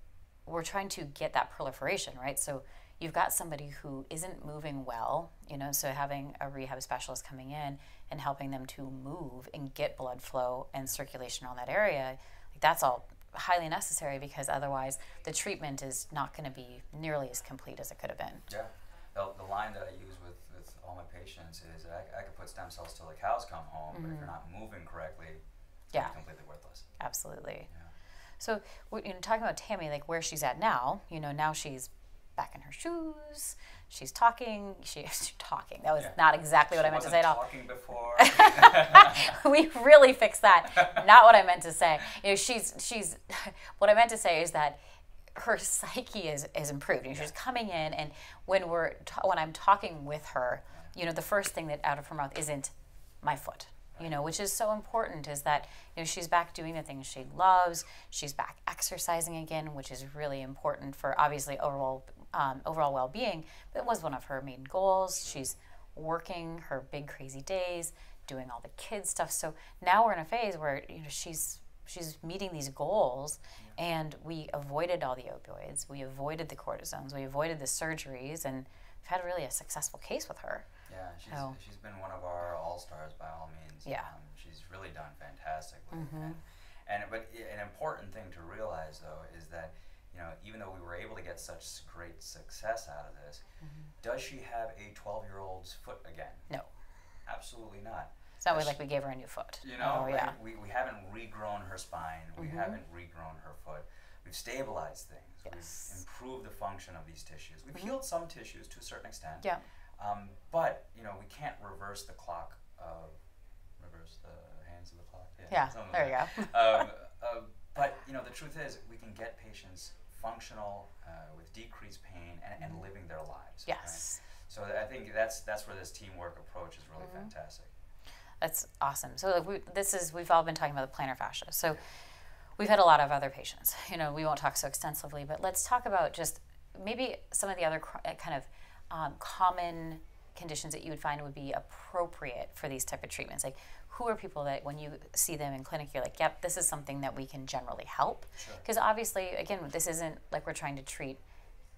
we're trying to get that proliferation right. So you've got somebody who isn't moving well, you know, so having a rehab specialist coming in and helping them to move and get blood flow and circulation on that area, like that's all highly necessary, because otherwise the treatment is not going to be nearly as complete as it could have been. Yeah, the, the line that I use with, with all my patients is I, I could put stem cells till the cows come home, mm-hmm. but if you're not moving correctly, it's yeah. completely worthless. Absolutely. Yeah. So you know, talking about Tammy, like where she's at now, you know, now she's back in her shoes, she's talking, she, she's talking, that was yeah. not exactly what she I meant to say at all. Talking before. We really fixed that, not what I meant to say. You know, she's, she's, what I meant to say is that her psyche is, is improved, and she's coming in, and when we're, when I'm talking with her, you know, the first thing that out of her mouth isn't my foot. You know, which is so important, is that, you know, she's back doing the things she loves, she's back exercising again, which is really important for obviously overall um, overall well-being. It was one of her main goals. She's working her big crazy days, doing all the kids stuff. So now we're in a phase where, you know, she's she's meeting these goals, and we avoided all the opioids, we avoided the cortisones, we avoided the surgeries, and we've had really a successful case with her. Yeah, she's, oh. she's been one of our all-stars by all means. Yeah. Um, she's really done fantastically. Mm-hmm. and, and But an important thing to realize, though, is that, you know, even though we were able to get such great success out of this, mm-hmm. does she have a twelve-year-old's foot again? No. Absolutely not. It's not really like we gave her a new foot. You know, oh, yeah. we, we haven't regrown her spine. We mm-hmm. haven't regrown her foot. We've stabilized things. Yes. We've improved the function of these tissues. We've mm-hmm. healed some tissues to a certain extent. Yeah. Um, but, you know, we can't reverse the clock of, reverse the hands of the clock? Yeah, yeah there like you go. um, uh, but, you know, the truth is we can get patients functional uh, with decreased pain and, and living their lives. Yes. Right? So th I think that's that's where this teamwork approach is really mm-hmm. fantastic. That's awesome. So like, we, this is, we've all been talking about the plantar fascia. So we've had a lot of other patients. You know, we won't talk so extensively, but let's talk about just maybe some of the other kind of Um, common conditions that you would find would be appropriate for these type of treatments. Like, who are people that when you see them in clinic, you're like, yep, this is something that we can generally help? Because sure. obviously, again, this isn't like we're trying to treat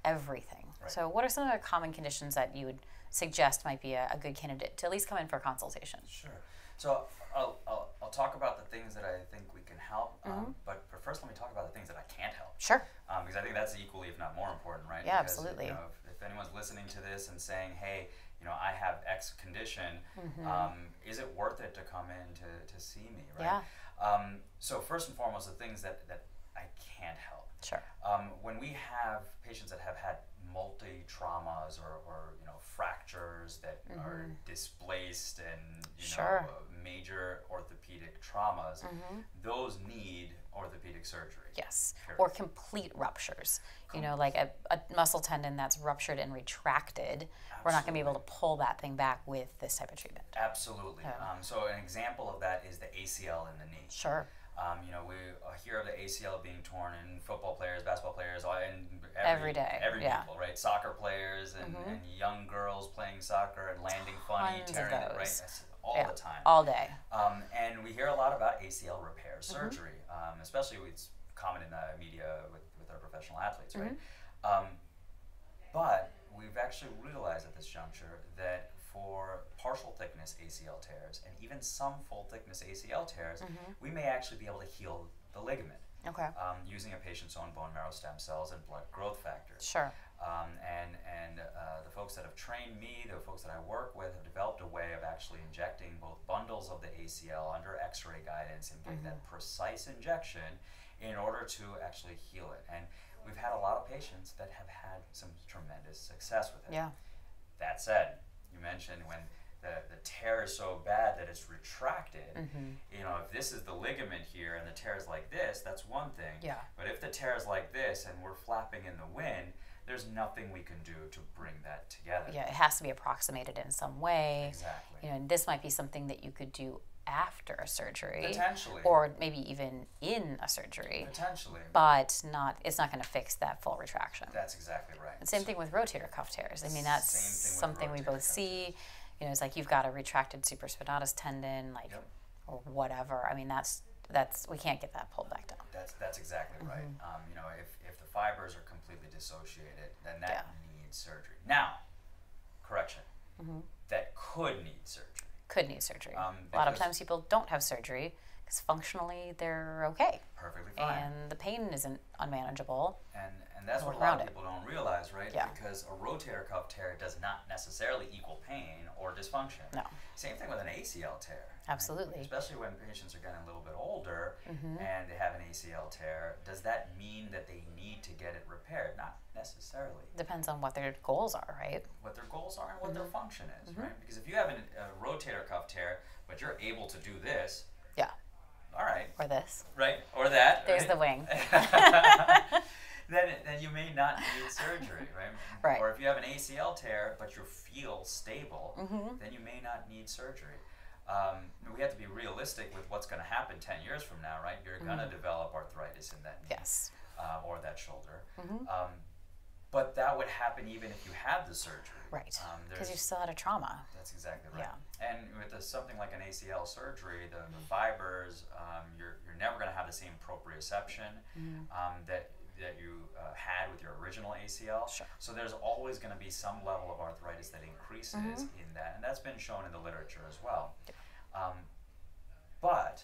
everything. Right. So what are some of the common conditions that you would suggest might be a, a good candidate to at least come in for a consultation? Sure. So I'll, I'll, I'll talk about the things that I think we can help, mm-hmm. um, but first let me talk about the things that I can't help. Sure. Um, because I think that's equally, if not more important, right? Yeah, because, absolutely. You know, if, if anyone's listening to this and saying, hey, you know, I have X condition, mm-hmm. um, is it worth it to come in to, to see me, right? Yeah. Um, so first and foremost, the things that, that I can't help. Sure. Um, when we have patients that have had multi-traumas or, or, you know, fractures that mm-hmm. are displaced and, you sure. know, uh, major orthopedic traumas, mm-hmm. those need orthopedic surgery. Yes, period. Or complete ruptures. Com you know, like a, a muscle tendon that's ruptured and retracted, Absolutely. We're not going to be able to pull that thing back with this type of treatment. Absolutely. Oh. Um, so an example of that is the A C L in the knee. Sure. Um, you know, we hear of the A C L being torn in football players, basketball players, and every, every day, every yeah. people, right? Soccer players and, mm-hmm. and young girls playing soccer and landing funny, Tons tearing it, right? That's all yeah. the time, all day. Um, and we hear a lot about A C L repair mm-hmm. surgery, um, especially it's common in the media with, with our professional athletes, right? Mm-hmm. Um, but we've actually realized at this juncture that for partial thickness A C L tears and even some full thickness A C L tears, mm-hmm. we may actually be able to heal the ligament. okay. um, using a patient's own bone marrow stem cells and blood growth factors. Sure. Um, and and uh, the folks that have trained me, the folks that I work with, have developed a way of actually injecting both bundles of the A C L under X-ray guidance and getting mm-hmm. that precise injection in order to actually heal it. And we've had a lot of patients that have had some tremendous success with it. Yeah. That said, you mentioned when the, the tear is so bad that it's retracted, mm-hmm. you know, if this is the ligament here and the tear is like this, that's one thing. Yeah. But if the tear is like this and we're flapping in the wind, there's nothing we can do to bring that together. Yeah, it has to be approximated in some way. Exactly. You know, and this might be something that you could do after a surgery. Potentially. Or maybe even in a surgery. Potentially. But not, it's not going to fix that full retraction. That's exactly right. And same so, thing with rotator cuff tears. I mean, that's something we both see. Tears. You know, it's like you've got a retracted supraspinatus tendon, like, yep. or whatever. I mean, that's, that's, we can't get that pulled back down. That's, that's exactly right. Mm-hmm. um, you know, if, if the fibers are completely dissociated, then that yeah. needs surgery. Now, correction, mm-hmm. that could need surgery. Could need surgery. Um, a lot of times people don't have surgery because functionally they're okay. Perfectly fine. And the pain isn't unmanageable. And and that's what a lot of people don't realize, right? Yeah. Because a rotator cuff tear does not necessarily equal pain or dysfunction. No. Same thing with an A C L tear. Absolutely. Right? Especially when patients are getting a little bit older mm-hmm. and they have an A C L tear, does that mean that they need to get it repaired? Not necessarily. Depends on what their goals are, right? What their goals are and what mm-hmm. their function is, mm-hmm. right? Because if you have an, a rotator cuff tear, but you're able to do this, yeah. all right. Or this. Right, or that. There's right? the wing. then, then you may not need surgery, right? Right. Or if you have an A C L tear, but you feel stable, mm-hmm. then you may not need surgery. Um, we have to be realistic with what's going to happen ten years from now, right? You're mm-hmm. going to develop arthritis in that knee yes. uh, or that shoulder. Mm-hmm. um, but that would happen even if you had the surgery. Right, because um, you still had a trauma. That's exactly right. Yeah. And with a, something like an A C L surgery, the, the fibers, um, you're, you're never going to have the same proprioception mm-hmm. um, that that you uh, had with your original A C L. Sure. So there's always going to be some level of arthritis that increases mm-hmm. in that, and that's been shown in the literature as well. Um, but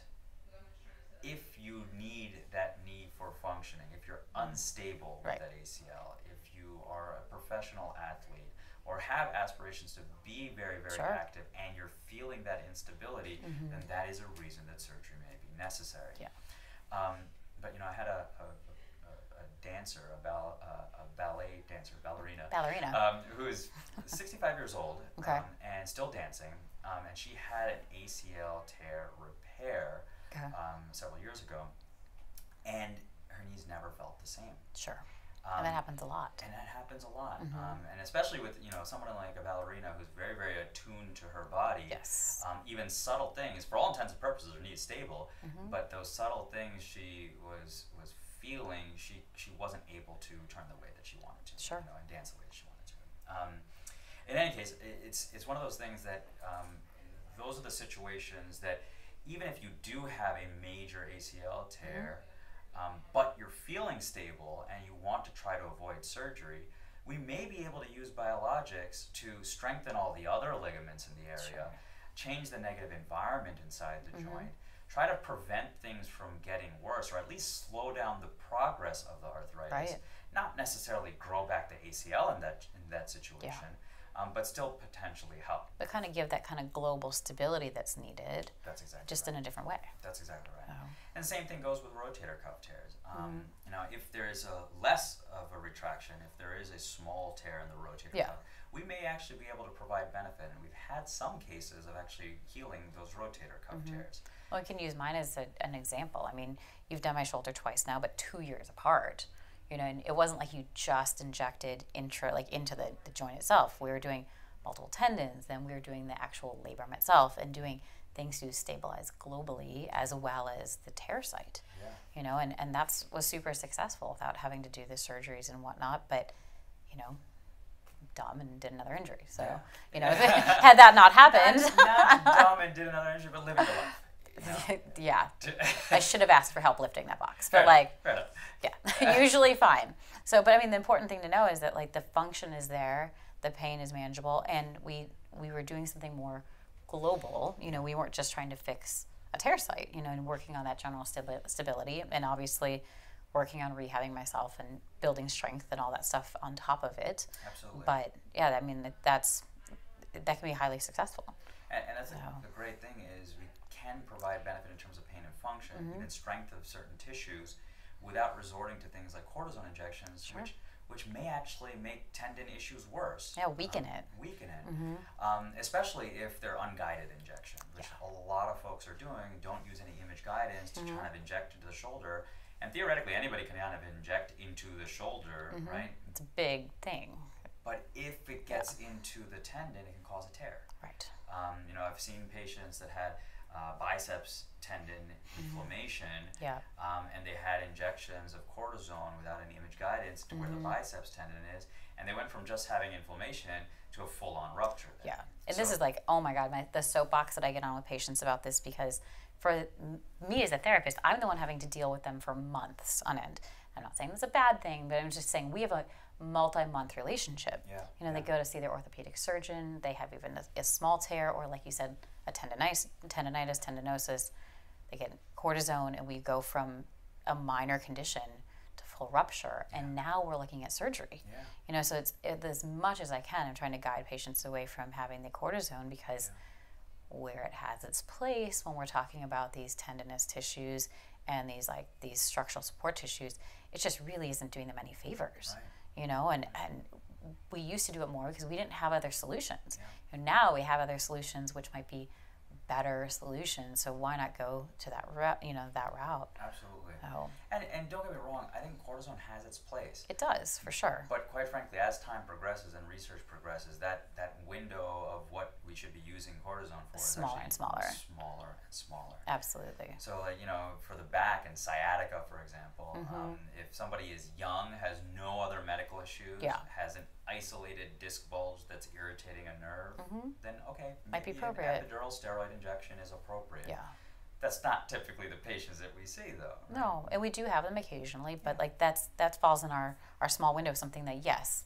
if you need that need for functioning, if you're unstable with right. that A C L, if you are a professional athlete or have aspirations to be very, very sure. active and you're feeling that instability, mm-hmm. then that is a reason that surgery may be necessary. Yeah. Um, but you know, I had a, a dancer, a, ball, uh, a ballet dancer, ballerina, ballerina, um, who is sixty-five years old okay. um, and still dancing, um, and she had an A C L tear repair okay. um, several years ago, and her knees never felt the same. Sure, um, and that happens a lot. And that happens a lot, mm-hmm. um, and especially with you know someone like a ballerina who's very, very attuned to her body. Yes, um, even subtle things, for all intents and purposes, her knee is stable, mm-hmm. but those subtle things she was was. feeling she she wasn't able to turn the way that she wanted to, sure. you know, and dance the way that she wanted to. Um, in any case, it, it's it's one of those things that um, those are the situations that even if you do have a major A C L tear, mm-hmm. um, but you're feeling stable and you want to try to avoid surgery, we may be able to use biologics to strengthen all the other ligaments in the area, sure. change the negative environment inside the mm-hmm. joint, try to prevent things from getting worse, or at least slow down the progress of the arthritis. Right. Not necessarily grow back the A C L in that in that situation, yeah. um, but still potentially help. But kind of give that kind of global stability that's needed. That's exactly just right. in a different way. That's exactly right. Oh. And the same thing goes with rotator cuff tears. Um, mm-hmm. You know, if there is a less of a retraction, if there is a small tear in the rotator yeah. cuff, we may actually be able to provide benefit, and we've had some cases of actually healing those rotator cuff mm-hmm. tears. Well, I can use mine as a, an example. I mean, you've done my shoulder twice now, but two years apart. You know, and it wasn't like you just injected intra, like into the, the joint itself. We were doing multiple tendons, then we were doing the actual labrum itself, and doing things to stabilize globally as well as the tear site. Yeah. You know, and and that's was super successful without having to do the surgeries and whatnot. But you know. dumb and did another injury. So, yeah. you know, had that not happened. Not dumb and did another injury, but living the life. You know? Yeah. I should have asked for help lifting that box. But fair like, fair yeah, usually fine. So, but I mean, the important thing to know is that like the function is there, the pain is manageable, and we, we were doing something more global. You know, we weren't just trying to fix a tear site, you know, and working on that general stabi stability and obviously working on rehabbing myself and building strength and all that stuff on top of it. Absolutely. But yeah, I mean, that's, that can be highly successful. And, and that's so. a, the great thing is we can provide benefit in terms of pain and function, mm-hmm. even strength of certain tissues without resorting to things like cortisone injections, sure. which which may actually make tendon issues worse. Yeah, weaken um, it. Weaken it, mm-hmm. um, especially if they're unguided injections, which yeah. a lot of folks are doing. Don't use any image guidance to mm-hmm. kind of inject into the shoulder. And theoretically, anybody can kind of inject into the shoulder, mm-hmm. right? It's a big thing. But if it gets yeah. into the tendon, it can cause a tear. Right. Um, you know, I've seen patients that had uh, biceps tendon inflammation, mm-hmm. yeah. um, and they had injections of cortisone without any image guidance to mm-hmm. where the biceps tendon is, and they went from just having inflammation to a full-on rupture. Then. Yeah, and so this is like, oh my God, my, the soapbox that I get on with patients about this, because for me as a therapist, I'm the one having to deal with them for months on end. I'm not saying that's a bad thing, but I'm just saying we have a multi-month relationship. Yeah, you know, yeah. they go to see their orthopedic surgeon, they have even a, a small tear, or like you said, a tendonitis, tendonitis, tendinosis, they get cortisone, and we go from a minor condition to full rupture, yeah. and now we're looking at surgery. Yeah. You know, so it's it, as much as I can, I'm trying to guide patients away from having the cortisone, because yeah. where it has its place when we're talking about these tendinous tissues and these like these structural support tissues, it just really isn't doing them any favors. Right. You know, and, and we used to do it more because we didn't have other solutions. Yeah. And now we have other solutions, which might be better solutions. So why not go to that route? You know, that route. Absolutely. So. And and don't get me wrong, I think cortisone has its place. It does, for sure. But quite frankly, as time progresses and research progresses, that that window of what we should be using cortisone for smaller is actually and smaller, smaller and smaller. Absolutely. So like, you know, for the back and sciatica, for example, mm-hmm. um, if somebody is young, has no other medical issues, yeah. has an isolated disc bulge that's irritating a nerve, mm-hmm. then okay, might be appropriate. Epidural steroid injection is appropriate. Yeah. That's not typically the patients that we see, though. Right? No, and we do have them occasionally, but yeah. like that's that falls in our, our small window of something that, yes,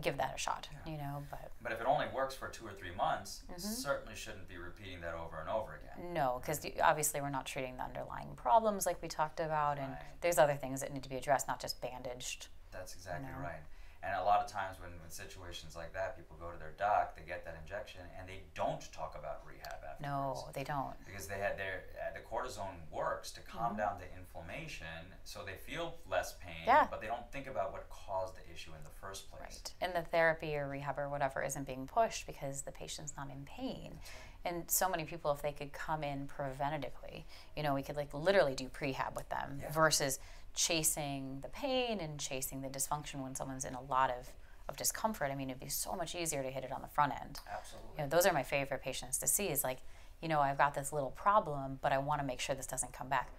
give that a shot, yeah. you know. But but if it only works for two or three months, mm-hmm. certainly shouldn't be repeating that over and over again. No, because obviously we're not treating the underlying problems like we talked about, and right. there's other things that need to be addressed, not just bandaged. That's exactly you know? right. And a lot of times when, when situations like that, people go to their doc, they get that injection, and they don't talk about rehab afterwards. No, they don't. Because they had their, uh, the cortisone works to calm mm-hmm. down the inflammation, so they feel less pain, yeah. but they don't think about what caused the issue in the first place. Right, and the therapy or rehab or whatever isn't being pushed because the patient's not in pain. And so many people, if they could come in preventatively, you know, we could like literally do prehab with them yeah. versus chasing the pain and chasing the dysfunction when someone's in a lot of, of discomfort. I mean, it'd be so much easier to hit it on the front end. Absolutely. You know, those are my favorite patients to see is like, you know, I've got this little problem, but I want to make sure this doesn't come back.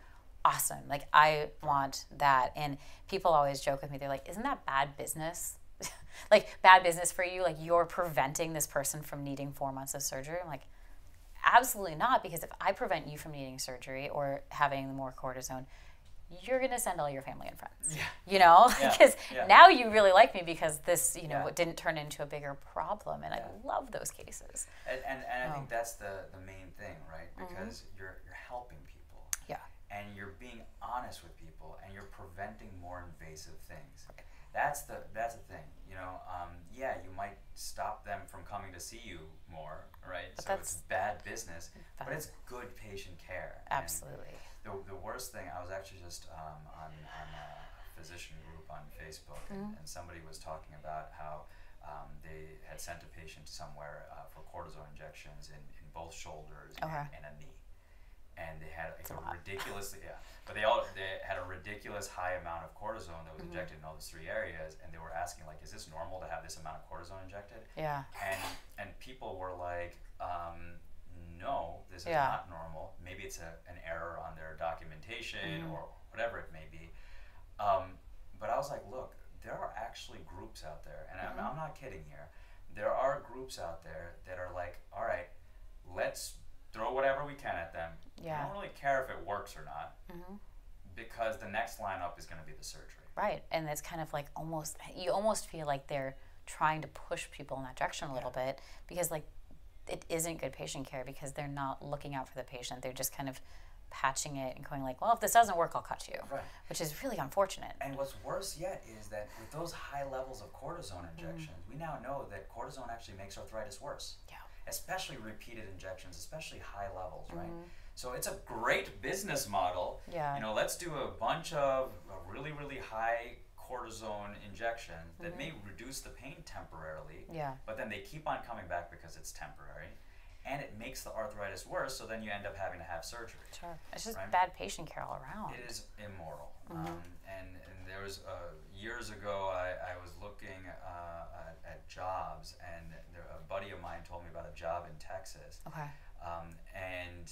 Awesome. Like, I want that. And people always joke with me. They're like, isn't that bad business? Like, bad business for you? Like, you're preventing this person from needing four months of surgery? I'm like, absolutely not, because if I prevent you from needing surgery or having more cortisone, you're going to send all your family and friends, yeah. you know, because yeah. yeah. now you really like me because this, you know, yeah. it didn't turn into a bigger problem. And yeah. I love those cases. And, and, and oh. I think that's the, the main thing, right? Because mm-hmm. you're, you're helping people yeah. and you're being honest with people and you're preventing more invasive things. Right. That's the, that's the thing, you know, um, yeah, you might stop them from coming to see you more, right? But so it's bad business, bad. but it's good patient care. Absolutely. And, The, the worst thing, I was actually just um, on, on a physician group on Facebook, mm-hmm. and, and somebody was talking about how um, they had sent a patient somewhere uh, for cortisone injections in, in both shoulders okay. and, and a knee. And they had like, a ridiculously, yeah, but they all they had a ridiculous high amount of cortisone that was mm-hmm. injected in all those three areas, and they were asking like, is this normal to have this amount of cortisone injected? Yeah. And, and people were like, um, no, this is yeah. not normal. Maybe it's a, an error on their documentation mm-hmm. or whatever it may be. Um, but I was like, look, there are actually groups out there, and mm-hmm. I'm, I'm not kidding here. There are groups out there that are like, all right, let's throw whatever we can at them. Yeah. We don't really care if it works or not mm-hmm. because the next lineup is going to be the surgery. Right, and it's kind of like almost, you almost feel like they're trying to push people in that direction a little yeah. bit because like, it isn't good patient care because they're not looking out for the patient. They're just kind of patching it and going like, well, if this doesn't work, I'll cut you, right. Which is really unfortunate. And what's worse yet is that with those high levels of cortisone injections, mm. we now know that cortisone actually makes arthritis worse. Yeah. Especially repeated injections, especially high levels, right? Mm. So it's a great business model. Yeah. You know, let's do a bunch of really, really high cortisone injection that mm-hmm. may reduce the pain temporarily, yeah. but then they keep on coming back because it's temporary, and it makes the arthritis worse, so then you end up having to have surgery. Sure. It's just right? bad patient care all around. It is immoral. Mm-hmm. um, and, and there was, uh, years ago, I, I was looking uh, at, at jobs, and there, a buddy of mine told me about a job in Texas. Okay. Um, and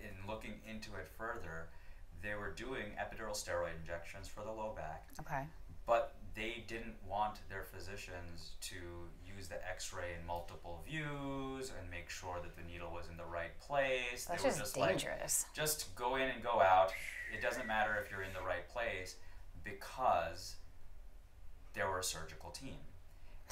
in looking into it further, they were doing epidural steroid injections for the low back, okay. but they didn't want their physicians to use the x-ray in multiple views and make sure that the needle was in the right place. That's they were just, just dangerous. Like, just go in and go out. It doesn't matter if you're in the right place because they were a surgical team.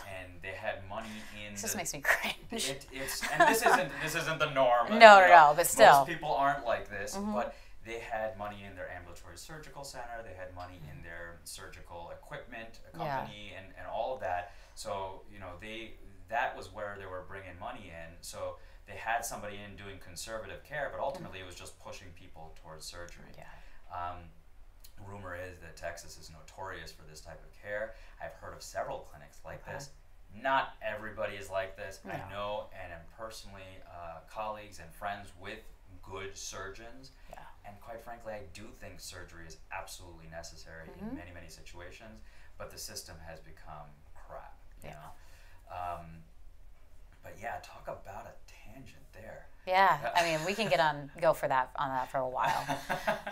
And they had money in. This the, just makes me cringe. It, it's, and this isn't this isn't the norm. No, you know, no, no. But still, most people aren't like this. Mm-hmm. But they had money in their ambulatory surgical center. They had money in their surgical equipment company, yeah. and, and all of that. So, you know, they that was where they were bringing money in. So they had somebody in doing conservative care, but ultimately it was just pushing people towards surgery. Yeah. Um, rumor is that Texas is notorious for this type of care. I've heard of several clinics like okay. this. Not everybody is like this. No. I know and am personally uh, colleagues and friends with good surgeons. Yeah. And quite frankly, I do think surgery is absolutely necessary mm-hmm. in many, many situations, but the system has become crap, you yeah. know? Um, but yeah, talk about a tangent there. Yeah, I mean, we can get on, go for that, on that for a while.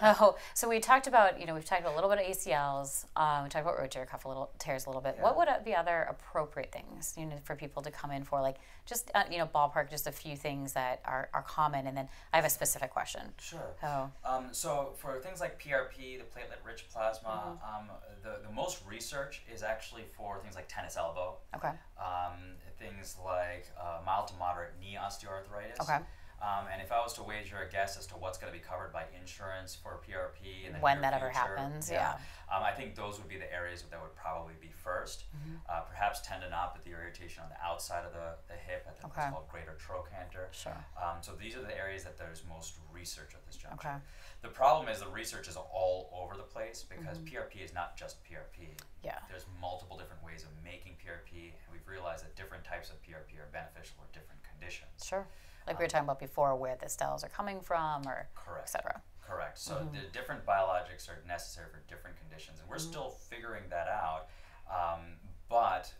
Oh, so we talked about, you know, we've talked about a little bit of A C Ls, um, we talked about rotator cuff a little, tears a little bit. Yeah. What would be other appropriate things, you know, for people to come in for, like, just, uh, you know, ballpark, just a few things that are, are common, and then I have a specific question. Sure. Oh. Um, so for things like P R P, the platelet-rich plasma, mm-hmm. um, the, the most research is actually for things like tennis elbow. Okay. Um, things like uh, mild to moderate knee osteoarthritis. Okay. Um, and if I was to wager a guess as to what's going to be covered by insurance for P R P, and when that ever happens, yeah, yeah. Um, I think those would be the areas that would probably be first. Mm-hmm. uh, perhaps tendinopathy or irritation on the outside of the, the hip. I think okay. it's called greater trochanter. Sure. Um, so these are the areas that there's most research at this juncture. Okay. The problem is the research is all over the place because mm-hmm. P R P is not just P R P. Yeah. There's multiple different ways of making P R P, and we've realized that different types of P R P are beneficial or different conditions. Sure. Like we were talking about before, where the cells are coming from, or correct. et cetera. Correct. So mm-hmm. the different biologics are necessary for different conditions, and we're mm-hmm. still figuring that out, um, but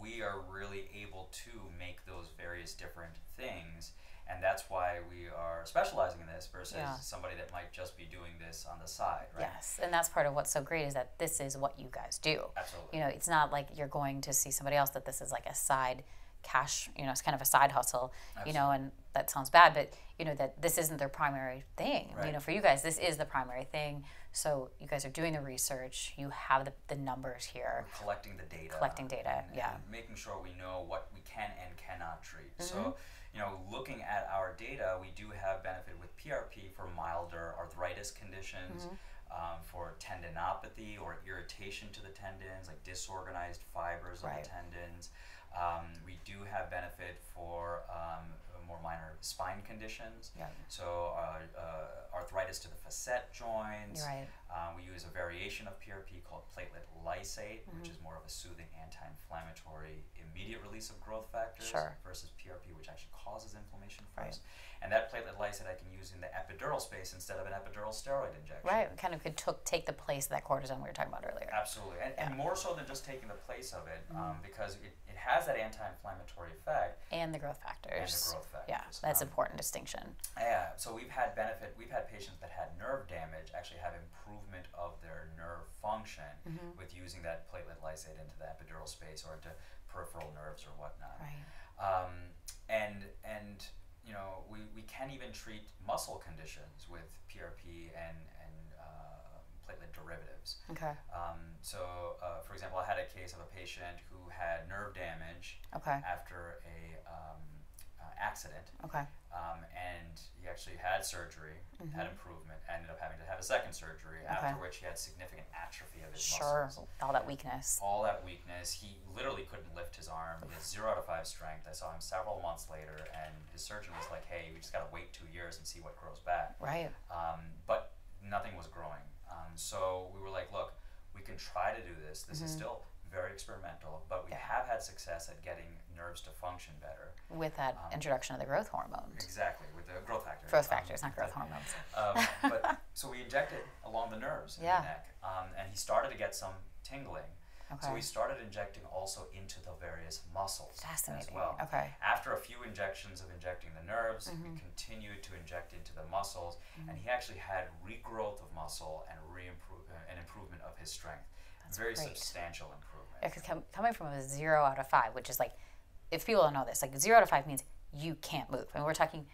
we are really able to make those various different things, and that's why we are specializing in this versus yeah. somebody that might just be doing this on the side, right? Yes, and that's part of what's so great is that this is what you guys do. Absolutely. You know, it's not like you're going to see somebody else that this is like a side cash, you know, it's kind of a side hustle, Absolutely. You know, and that sounds bad, but you know, that this isn't their primary thing, right. you know, for you guys, this is the primary thing. So you guys are doing the research, you have the, the numbers here. We're collecting the data. Collecting data, and, yeah. And making sure we know what we can and cannot treat. Mm-hmm. So, you know, looking at our data, we do have benefit with P R P for milder arthritis conditions, mm-hmm. um, for tendinopathy or irritation to the tendons, like disorganized fibers right. of the tendons. Um, we do have benefit for um, more minor spine conditions. Yeah. So uh, uh, arthritis to the facet joints. Right. Um, we use a variation of P R P called platelet lysate, mm-hmm. which is more of a soothing anti-inflammatory immediate release of growth factors sure. versus P R P, which actually causes inflammation first. Right. And that platelet lysate I can use in the epidural space instead of an epidural steroid injection. Right, we kind of could took, take the place of that cortisone we were talking about earlier. Absolutely, and, yeah. and more so than just taking the place of it, mm-hmm. um, because it, it has that anti-inflammatory effect. And the growth factors. And the growth factors. Yeah, that's um, important distinction. Yeah, so we've had benefit, we've had patients that had nerve damage actually have improved of their nerve function mm-hmm. with using that platelet lysate into the epidural space or into peripheral nerves or whatnot. Right. Um, and, and you know, we, we can even treat muscle conditions with P R P and, and uh, platelet derivatives. Okay. Um, so, uh, for example, I had a case of a patient who had nerve damage okay. after a um, uh, accident. Okay. Um, and he actually had surgery, mm-hmm. had improvement, ended up having to have a second surgery, okay. after which he had significant atrophy of his sure. muscles. Sure, all that weakness. All that weakness. He literally couldn't lift his arm. He has zero out of five strength. I saw him several months later, and his surgeon was like, hey, we just got to wait two years and see what grows back. Right. Um, but nothing was growing. Um, so we were like, look, we can try to do this. This mm-hmm. is still very experimental, but we yeah. have had success at getting nerves to function better. With that um, introduction of the growth hormone. Exactly, with the growth factor. Growth factors, um, not growth hormones. Um, but, so we injected along the nerves in yeah. the neck, um, and he started to get some tingling. Okay. So we started injecting also into the various muscles Fascinating. As well. Okay. After a few injections of injecting the nerves, mm-hmm. we continued to inject into the muscles, mm-hmm. and he actually had regrowth of muscle and re-improve, uh, an improvement of his strength. That's Very great. Substantial improvement. Yeah, because com coming from a zero out of five, which is like, if people don't know this, like zero out of five means you can't move. I mean, we're talking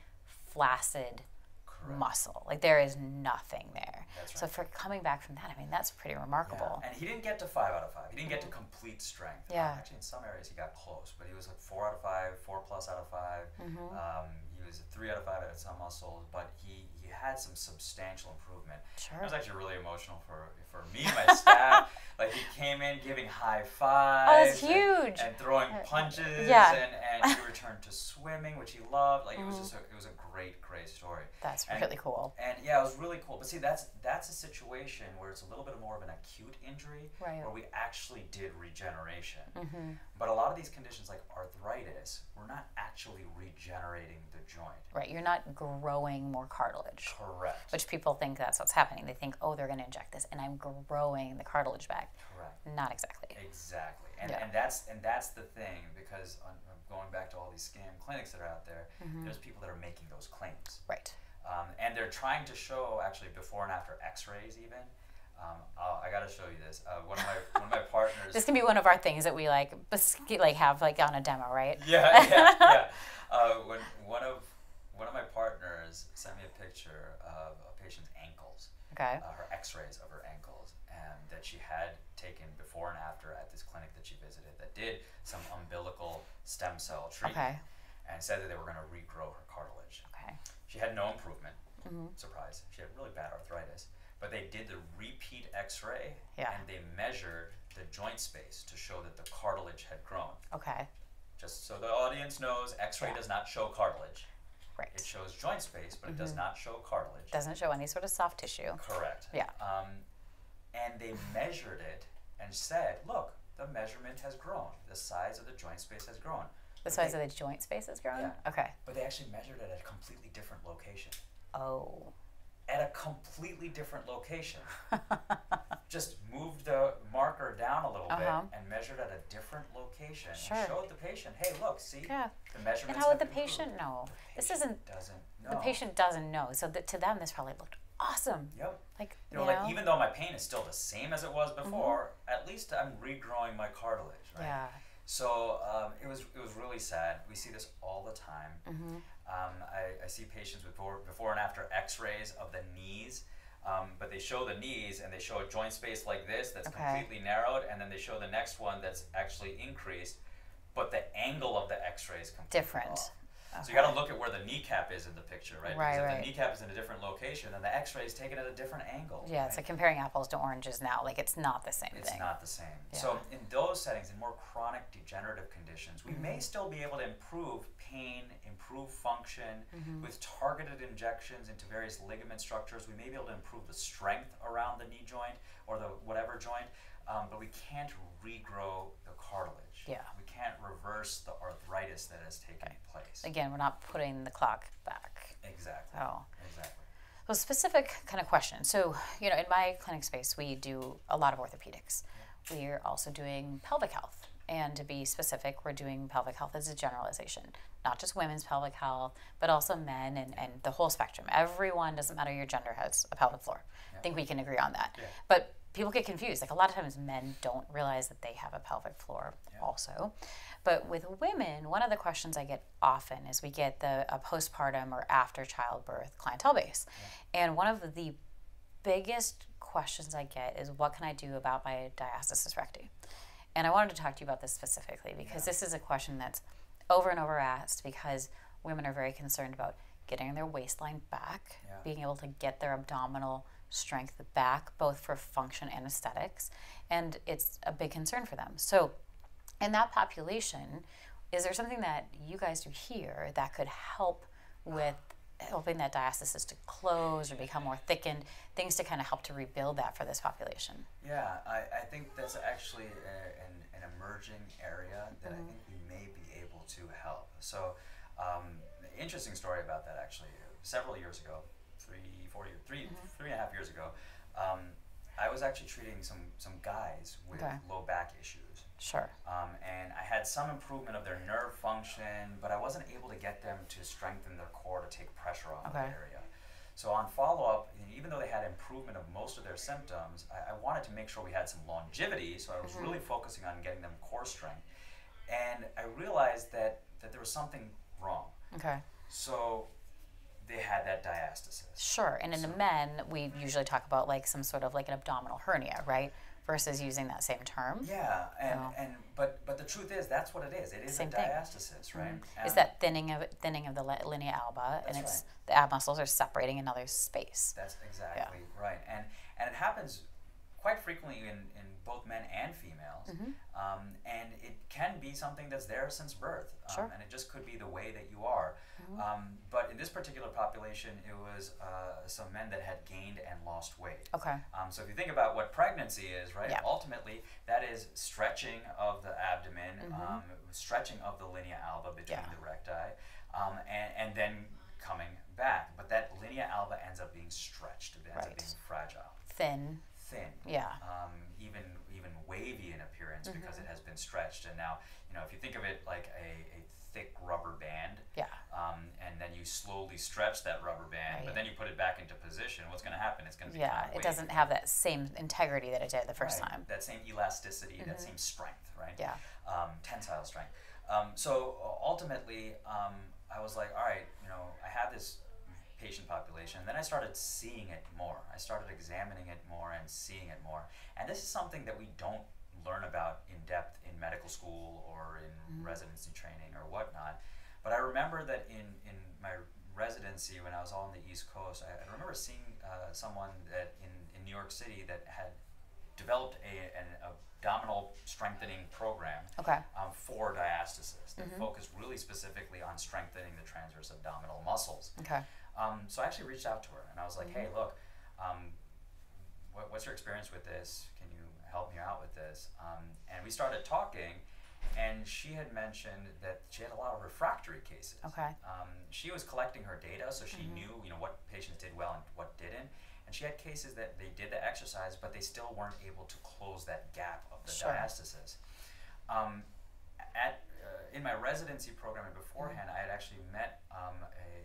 flaccid Correct. Muscle. Like there is nothing there. That's right. So for coming back from that, I mean, that's pretty remarkable. Yeah. And he didn't get to five out of five. He didn't get to complete strength. Yeah. Um, actually, in some areas he got close, but he was like four out of five, four plus out of five. Mm-hmm. um, he was a three out of five at some muscles, but he, he had some substantial improvement. Sure. It was actually really emotional for, for me and my staff. Like he came in giving high fives. Oh, that's huge. And, and throwing punches. Yeah. And, and he returned to swimming, which he loved. Like mm-hmm. it was just a, it was a great, great story. That's and, really cool. And yeah, it was really cool. But see, that's that's a situation where it's a little bit more of an acute injury, right. where we actually did regeneration. Mm-hmm. But a lot of these conditions, like arthritis, we're not actually regenerating the joint. Right, you're not growing more cartilage. Correct. Which people think that's what's happening. They think, oh, they're going to inject this, and I'm growing the cartilage back. Correct. Not exactly. Exactly, and, yeah. and that's and that's the thing, because on, going back to all these scam clinics that are out there, mm-hmm. there's people that are making those claims. Right. Um, and they're trying to show actually before and after X-rays even. Um, uh, I gotta show you this. Uh, one of my one of my partners. This can be one of our things that we like like have like on a demo, right? Yeah, yeah, yeah. Uh, when one of one of my partners sent me a picture of a patient's ankles. Okay. Uh, her X-rays of her ankles, and that she had taken before and after at this clinic that she visited that did some umbilical stem cell treatment, okay. and said that they were going to regrow her cartilage. Okay. She had no improvement. Mm-hmm. Surprise. She had really bad arthritis. But they did the repeat X-ray, yeah. and they measured the joint space to show that the cartilage had grown. Okay. Just so the audience knows, X-ray yeah. does not show cartilage. Right. It shows joint space, but mm-hmm. it does not show cartilage. Doesn't show any sort of soft tissue. Correct. Yeah. Um, and they measured it and said, look, the measurement has grown. The size of the joint space has grown. The but size they, of the joint space has grown? Yeah. Okay. But they actually measured it at a completely different location. Oh. At a completely different location. Just moved the marker down a little uh-huh. bit and measured at a different location. Sure. And showed the patient, hey, look, see, yeah. the measurements. And how would the patient improved. Know? The patient this isn't. Doesn't know. The patient doesn't know. So that to them, this probably looked awesome. Yep. Like you know, you know? Like even though my pain is still the same as it was before, mm-hmm. at least I'm regrowing my cartilage. Right? Yeah. So um, it was it was really sad. We see this all the time. Mm-hmm. Um, I, I see patients with before, before and after X-rays of the knees, um, but they show the knees and they show a joint space like this that's okay. completely narrowed, and then they show the next one that's actually increased, but the angle of the X-ray is completely different. Off. Okay. So you got to look at where the kneecap is in the picture, right? Right, because if right. the kneecap is in a different location, then the X-ray is taken at a different angle. Yeah, right? It's like comparing apples to oranges now. Like it's not the same it's thing. It's not the same. Yeah. So in those settings, in more chronic degenerative conditions, we mm-hmm. may still be able to improve pain, improve function. Mm-hmm. With targeted injections into various ligament structures, we may be able to improve the strength around the knee joint or the whatever joint, um, but we can't regrow the cartilage. Yeah. We can't reverse the arthritis that has taken right. place. Again, we're not putting the clock back. Exactly. Oh. Exactly. So specific kind of question. So, you know, in my clinic space, we do a lot of orthopedics. Yeah. We're also doing pelvic health. And to be specific, we're doing pelvic health as a generalization. Not just women's pelvic health, but also men and, and the whole spectrum. Everyone, doesn't matter your gender, has a pelvic floor. Yeah. I think we can agree on that. Yeah. But people get confused. Like a lot of times men don't realize that they have a pelvic floor yeah. also. But with women, one of the questions I get often is we get the a postpartum or after childbirth clientele base. Yeah. And one of the biggest questions I get is what can I do about my diastasis recti? And I wanted to talk to you about this specifically because yeah. this is a question that's over and over asked because women are very concerned about getting their waistline back, yeah. being able to get their abdominal strength back, both for function and aesthetics, and it's a big concern for them. So in that population, is there something that you guys do here that could help with helping that diastasis to close or become more thickened, things to kind of help to rebuild that for this population? Yeah, I, I think that's actually a, an, an emerging area that mm-hmm. I think we may be able to help. So um, interesting story about that actually. Several years ago, three, four years, three, mm-hmm. three and a half years ago, um, I was actually treating some, some guys with okay. low back issues. Sure. Um, and I had some improvement of their nerve function, but I wasn't able to get them to strengthen their core to take pressure off okay. the area. So on follow-up, even though they had improvement of most of their symptoms, I, I wanted to make sure we had some longevity, so I was mm-hmm. really focusing on getting them core strength. And I realized that, that there was something wrong. Okay. So they had that diastasis. Sure, and in so. the men, we usually talk about like some sort of like an abdominal hernia, right? Versus using that same term. Yeah, and, oh. and but but the truth is that's what it is. It is same a diastasis, thing. right? Mm-hmm. It's that thinning of thinning of the linea alba, and it's right. the ab muscles are separating another space. That's exactly yeah. right, and and it happens quite frequently in, in both men and females, mm-hmm. um, and it can be something that's there since birth, um, sure. and it just could be the way that you are. Mm-hmm. um, but in this particular population, it was uh, some men that had gained and lost weight. Okay. Um, so if you think about what pregnancy is, right, yeah. ultimately that is stretching of the abdomen, mm-hmm. um, stretching of the linea alba between yeah. the recti, um, and, and then coming back. But that linea alba ends up being stretched. It ends right. up being fragile. Thin. Thin. Yeah. Um, even even wavy in appearance mm-hmm. because it has been stretched. And now, you know, if you think of it like a, a thick rubber band, yeah. um, and then you slowly stretch that rubber band, right. but then you put it back into position, what's going to happen? It's going to be yeah, kind of it doesn't have that same integrity that it did the first right. time. That same elasticity, mm-hmm. that same strength, right? Yeah. Um, tensile strength. Um, so ultimately, um, I was like, all right, you know, I have this patient population, and then I started seeing it more. I started examining it more and seeing it more. And this is something that we don't learn about in depth in medical school or in mm-hmm. residency training or whatnot. But I remember that in, in my residency when I was all on the East Coast, I, I remember seeing uh, someone that in, in New York City that had developed a, an abdominal strengthening program okay. um, for diastasis. They mm-hmm. focused really specifically on strengthening the transverse abdominal muscles. Okay. Um, so I actually reached out to her and I was like, mm-hmm. hey, look, um, what, what's your experience with this? Can you help me out with this? Um, and we started talking, and she had mentioned that she had a lot of refractory cases. Okay. Um, she was collecting her data, so she mm-hmm. knew, you know, what patients did well and what didn't. And she had cases that they did the exercise, but they still weren't able to close that gap of the sure. diastasis. Um, at, uh, in my residency program and beforehand, I had actually met um, a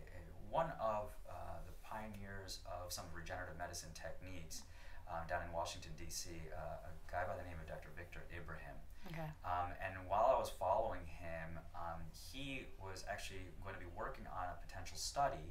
one of uh, the pioneers of some regenerative medicine techniques um, down in Washington, D C, uh, a guy by the name of Doctor Victor Ibrahim. Okay. Um, and while I was following him, um, he was actually going to be working on a potential study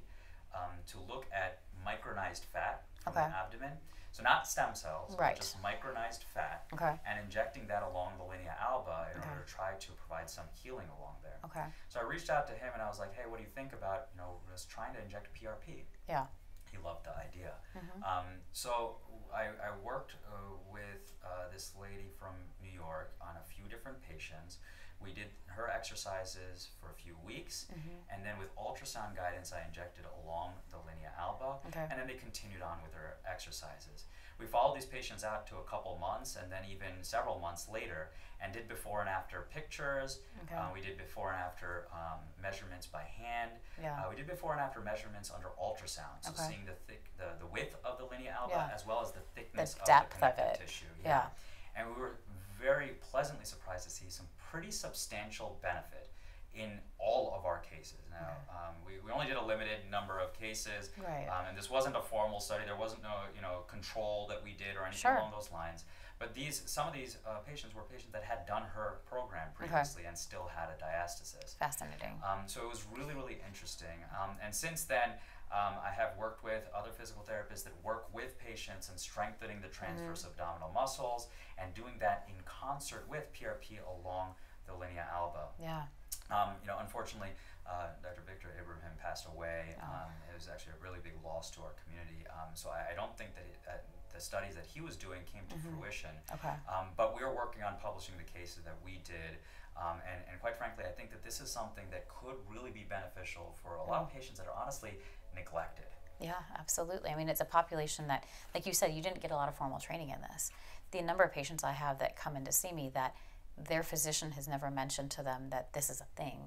um, to look at micronized fat from okay. the abdomen. So not stem cells, right. but just micronized fat, okay. and injecting that along the linea alba in okay. order to try to provide some healing along there. Okay. So I reached out to him and I was like, hey, what do you think about, you know, just trying to inject P R P? Yeah. He loved the idea. Mm-hmm. um, so I, I worked uh, with uh, this lady from New York on a few different patients. We did her exercises for a few weeks, mm-hmm. and then with ultrasound guidance, I injected along the linea alba, okay. and then they continued on with their exercises. We followed these patients out to a couple months, and then even several months later, and did before and after pictures. Okay. Uh, we did before and after um, measurements by hand. Yeah. Uh, we did before and after measurements under ultrasound, so okay. seeing the thick, the, the width of the linea alba, yeah. as well as the thickness the of depth the connective of it. tissue. Yeah. yeah. And we were very pleasantly surprised to see some pretty substantial benefit in all of our cases. Now, okay. um, we, we only did a limited number of cases, right. um, and this wasn't a formal study. There wasn't no, you know, control that we did or anything sure. along those lines. But these, some of these uh, patients were patients that had done her program previously okay. and still had a diastasis. Fascinating. Um, so it was really, really interesting. Um, and since then, um, I have worked with other physical therapists that work with patients in strengthening the transverse mm. abdominal muscles and doing that in concert with P R P along the linea alba. Yeah. Um, you know, unfortunately, uh, Doctor Victor Ibrahim passed away. Um, it was actually a really big loss to our community. Um, so I, I don't think that, it, that the studies that he was doing came to mm-hmm. fruition. Okay. Um, but we were working on publishing the cases that we did. Um, and, and quite frankly, I think that this is something that could really be beneficial for a lot of patients that are honestly neglected. Yeah, absolutely. I mean, it's a population that, like you said, you didn't get a lot of formal training in this. The number of patients I have that come in to see me that their physician has never mentioned to them that this is a thing.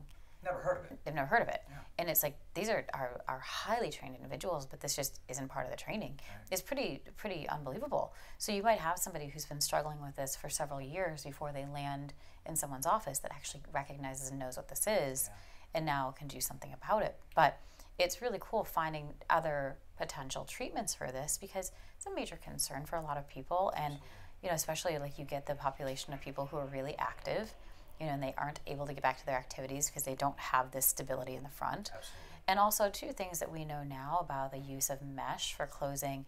Never heard of it. They've never heard of it. Yeah. And it's like, these are, are, are highly trained individuals, but this just isn't part of the training. Right. It's pretty, pretty unbelievable. So you might have somebody who's been struggling with this for several years before they land in someone's office that actually recognizes and knows what this is, yeah. and now can do something about it. But it's really cool finding other potential treatments for this, because it's a major concern for a lot of people. And absolutely. You know, especially like you get the population of people who are really active, you know, and they aren't able to get back to their activities because they don't have this stability in the front. Absolutely. And also, two things that we know now about the use of mesh for closing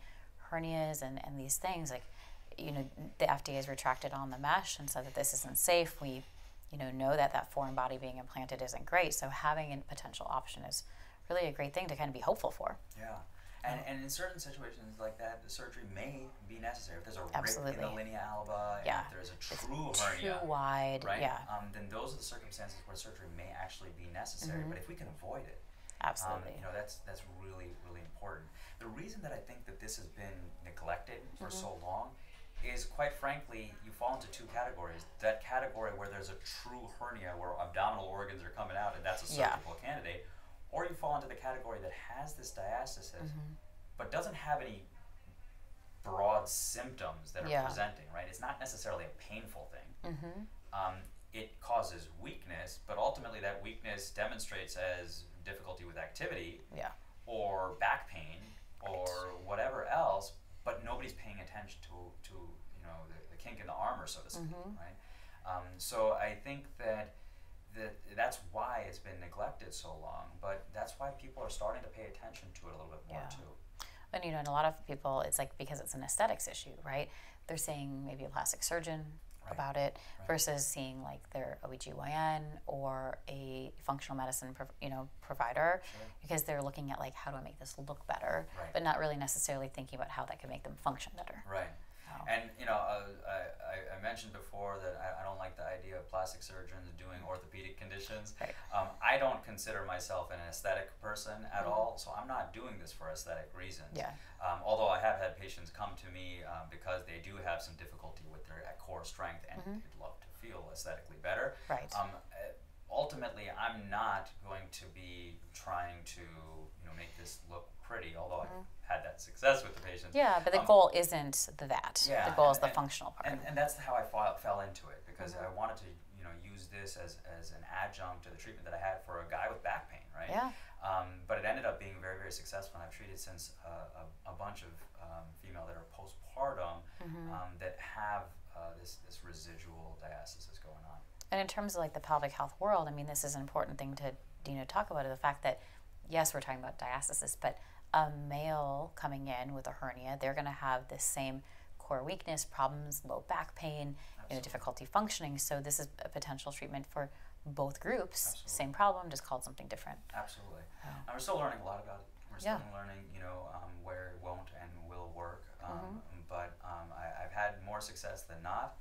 hernias and, and these things, like, you know, the F D A has retracted on the mesh and said that this isn't safe. We, you know, know that that foreign body being implanted isn't great. So having a potential option is really a great thing to kind of be hopeful for. Yeah. And, and in certain situations like that, the surgery may be necessary. If there's a rip absolutely. In the linea alba, yeah. and if there's a true it's hernia, too wide, right? Yeah. Um, then those are the circumstances where surgery may actually be necessary. Mm-hmm. But if we can avoid it, absolutely, um, you know, that's that's really really important. The reason that I think that this has been neglected for mm-hmm. so long is, quite frankly, you fall into two categories. That category where there's a true hernia, where abdominal organs are coming out, and that's a surgical yeah. candidate. Or you fall into the category that has this diastasis, mm-hmm. but doesn't have any broad symptoms that are yeah. presenting, right? It's not necessarily a painful thing. Mm-hmm. Um, it causes weakness, but ultimately that weakness demonstrates as difficulty with activity yeah. or back pain or right. whatever else, but nobody's paying attention to, to you know, the, the kink in the armor, so to speak, mm-hmm. right? Um, so I think that That, that's why it's been neglected so long, but that's why people are starting to pay attention to it a little bit more yeah. too. And you know, and a lot of people, it's like because it's an aesthetics issue, right? They're seeing maybe a plastic surgeon right. about it right. versus seeing like their O B G Y N or a functional medicine, you know, provider, sure. because they're looking at like, how do I make this look better, right. but not really necessarily thinking about how that could make them function better. Right. Oh. And, you know, uh, I, I mentioned before that I, I don't like the idea of plastic surgeons doing orthopedic conditions. Right. Um, I don't consider myself an aesthetic person at mm-hmm. all, so I'm not doing this for aesthetic reasons. Yeah. Um, although I have had patients come to me um, because they do have some difficulty with their core strength and mm-hmm. they'd love to feel aesthetically better. Right. Um, ultimately, I'm not going to be trying to, you know, make this look pretty, although mm-hmm. I had that success with the patients. Yeah, but the um, goal isn't that. Yeah, the goal and, is the and, functional part. And, and that's how I fought, fell into it, because mm-hmm. I wanted to, you know, use this as, as an adjunct to the treatment that I had for a guy with back pain, right? Yeah. Um, but it ended up being very, very successful, and I've treated since uh, a, a bunch of um, female that are postpartum mm-hmm. um, that have uh, this, this residual diastasis going on. And in terms of like the pelvic health world, I mean, this is an important thing to, you know, talk about, is the fact that, yes, we're talking about diastasis, but a male coming in with a hernia, they're going to have the same core weakness, problems, low back pain, you know, difficulty functioning. So this is a potential treatment for both groups. Absolutely. Same problem, just called something different. Absolutely. Yeah. And we're still learning a lot about it. We're still yeah. learning, you know, um, where it won't and will work. Um, mm-hmm. But um, I, I've had more success than not.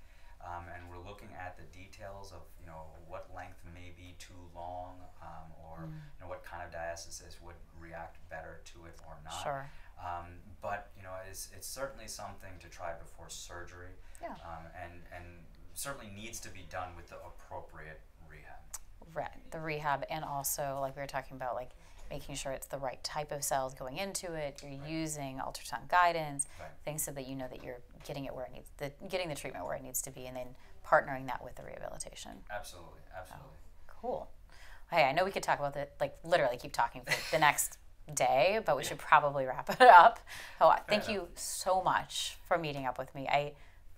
Um, and we're looking at the details of, you know, what length may be too long, um, or mm. you know, what kind of diastasis would react better to it or not. Sure. Um, but you know, it's it's certainly something to try before surgery. Yeah. Um, and and certainly needs to be done with the appropriate rehab. Right. The rehab, and also like we were talking about, like making sure it's the right type of cells going into it. You're right. using ultrasound guidance, right. things so that you know that you're getting it where it needs, the, getting the treatment where it needs to be, and then partnering that with the rehabilitation. Absolutely, absolutely. Oh, cool. Hey, I know we could talk about it, like literally keep talking for the next day, but we should probably wrap it up. Oh, thank Fair you enough. So much for meeting up with me. I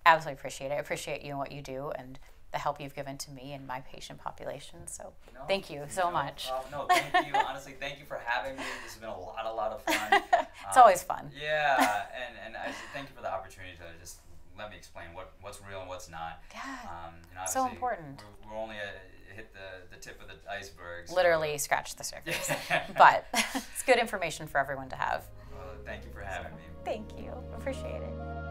absolutely appreciate it. I appreciate you and what you do, and the help you've given to me and my patient population. So no, thank you so no, much. Uh, no, thank you. Honestly, thank you for having me. This has been a lot, a lot of fun. It's um, always fun. Yeah, and, and I thank you for the opportunity to just let me explain what, what's real and what's not. Yeah, um, you know, so important. We're, we're only a, hit the, the tip of the iceberg. So. Literally scratched the surface. But it's good information for everyone to have. Well, thank you for having me. Thank you. Appreciate it.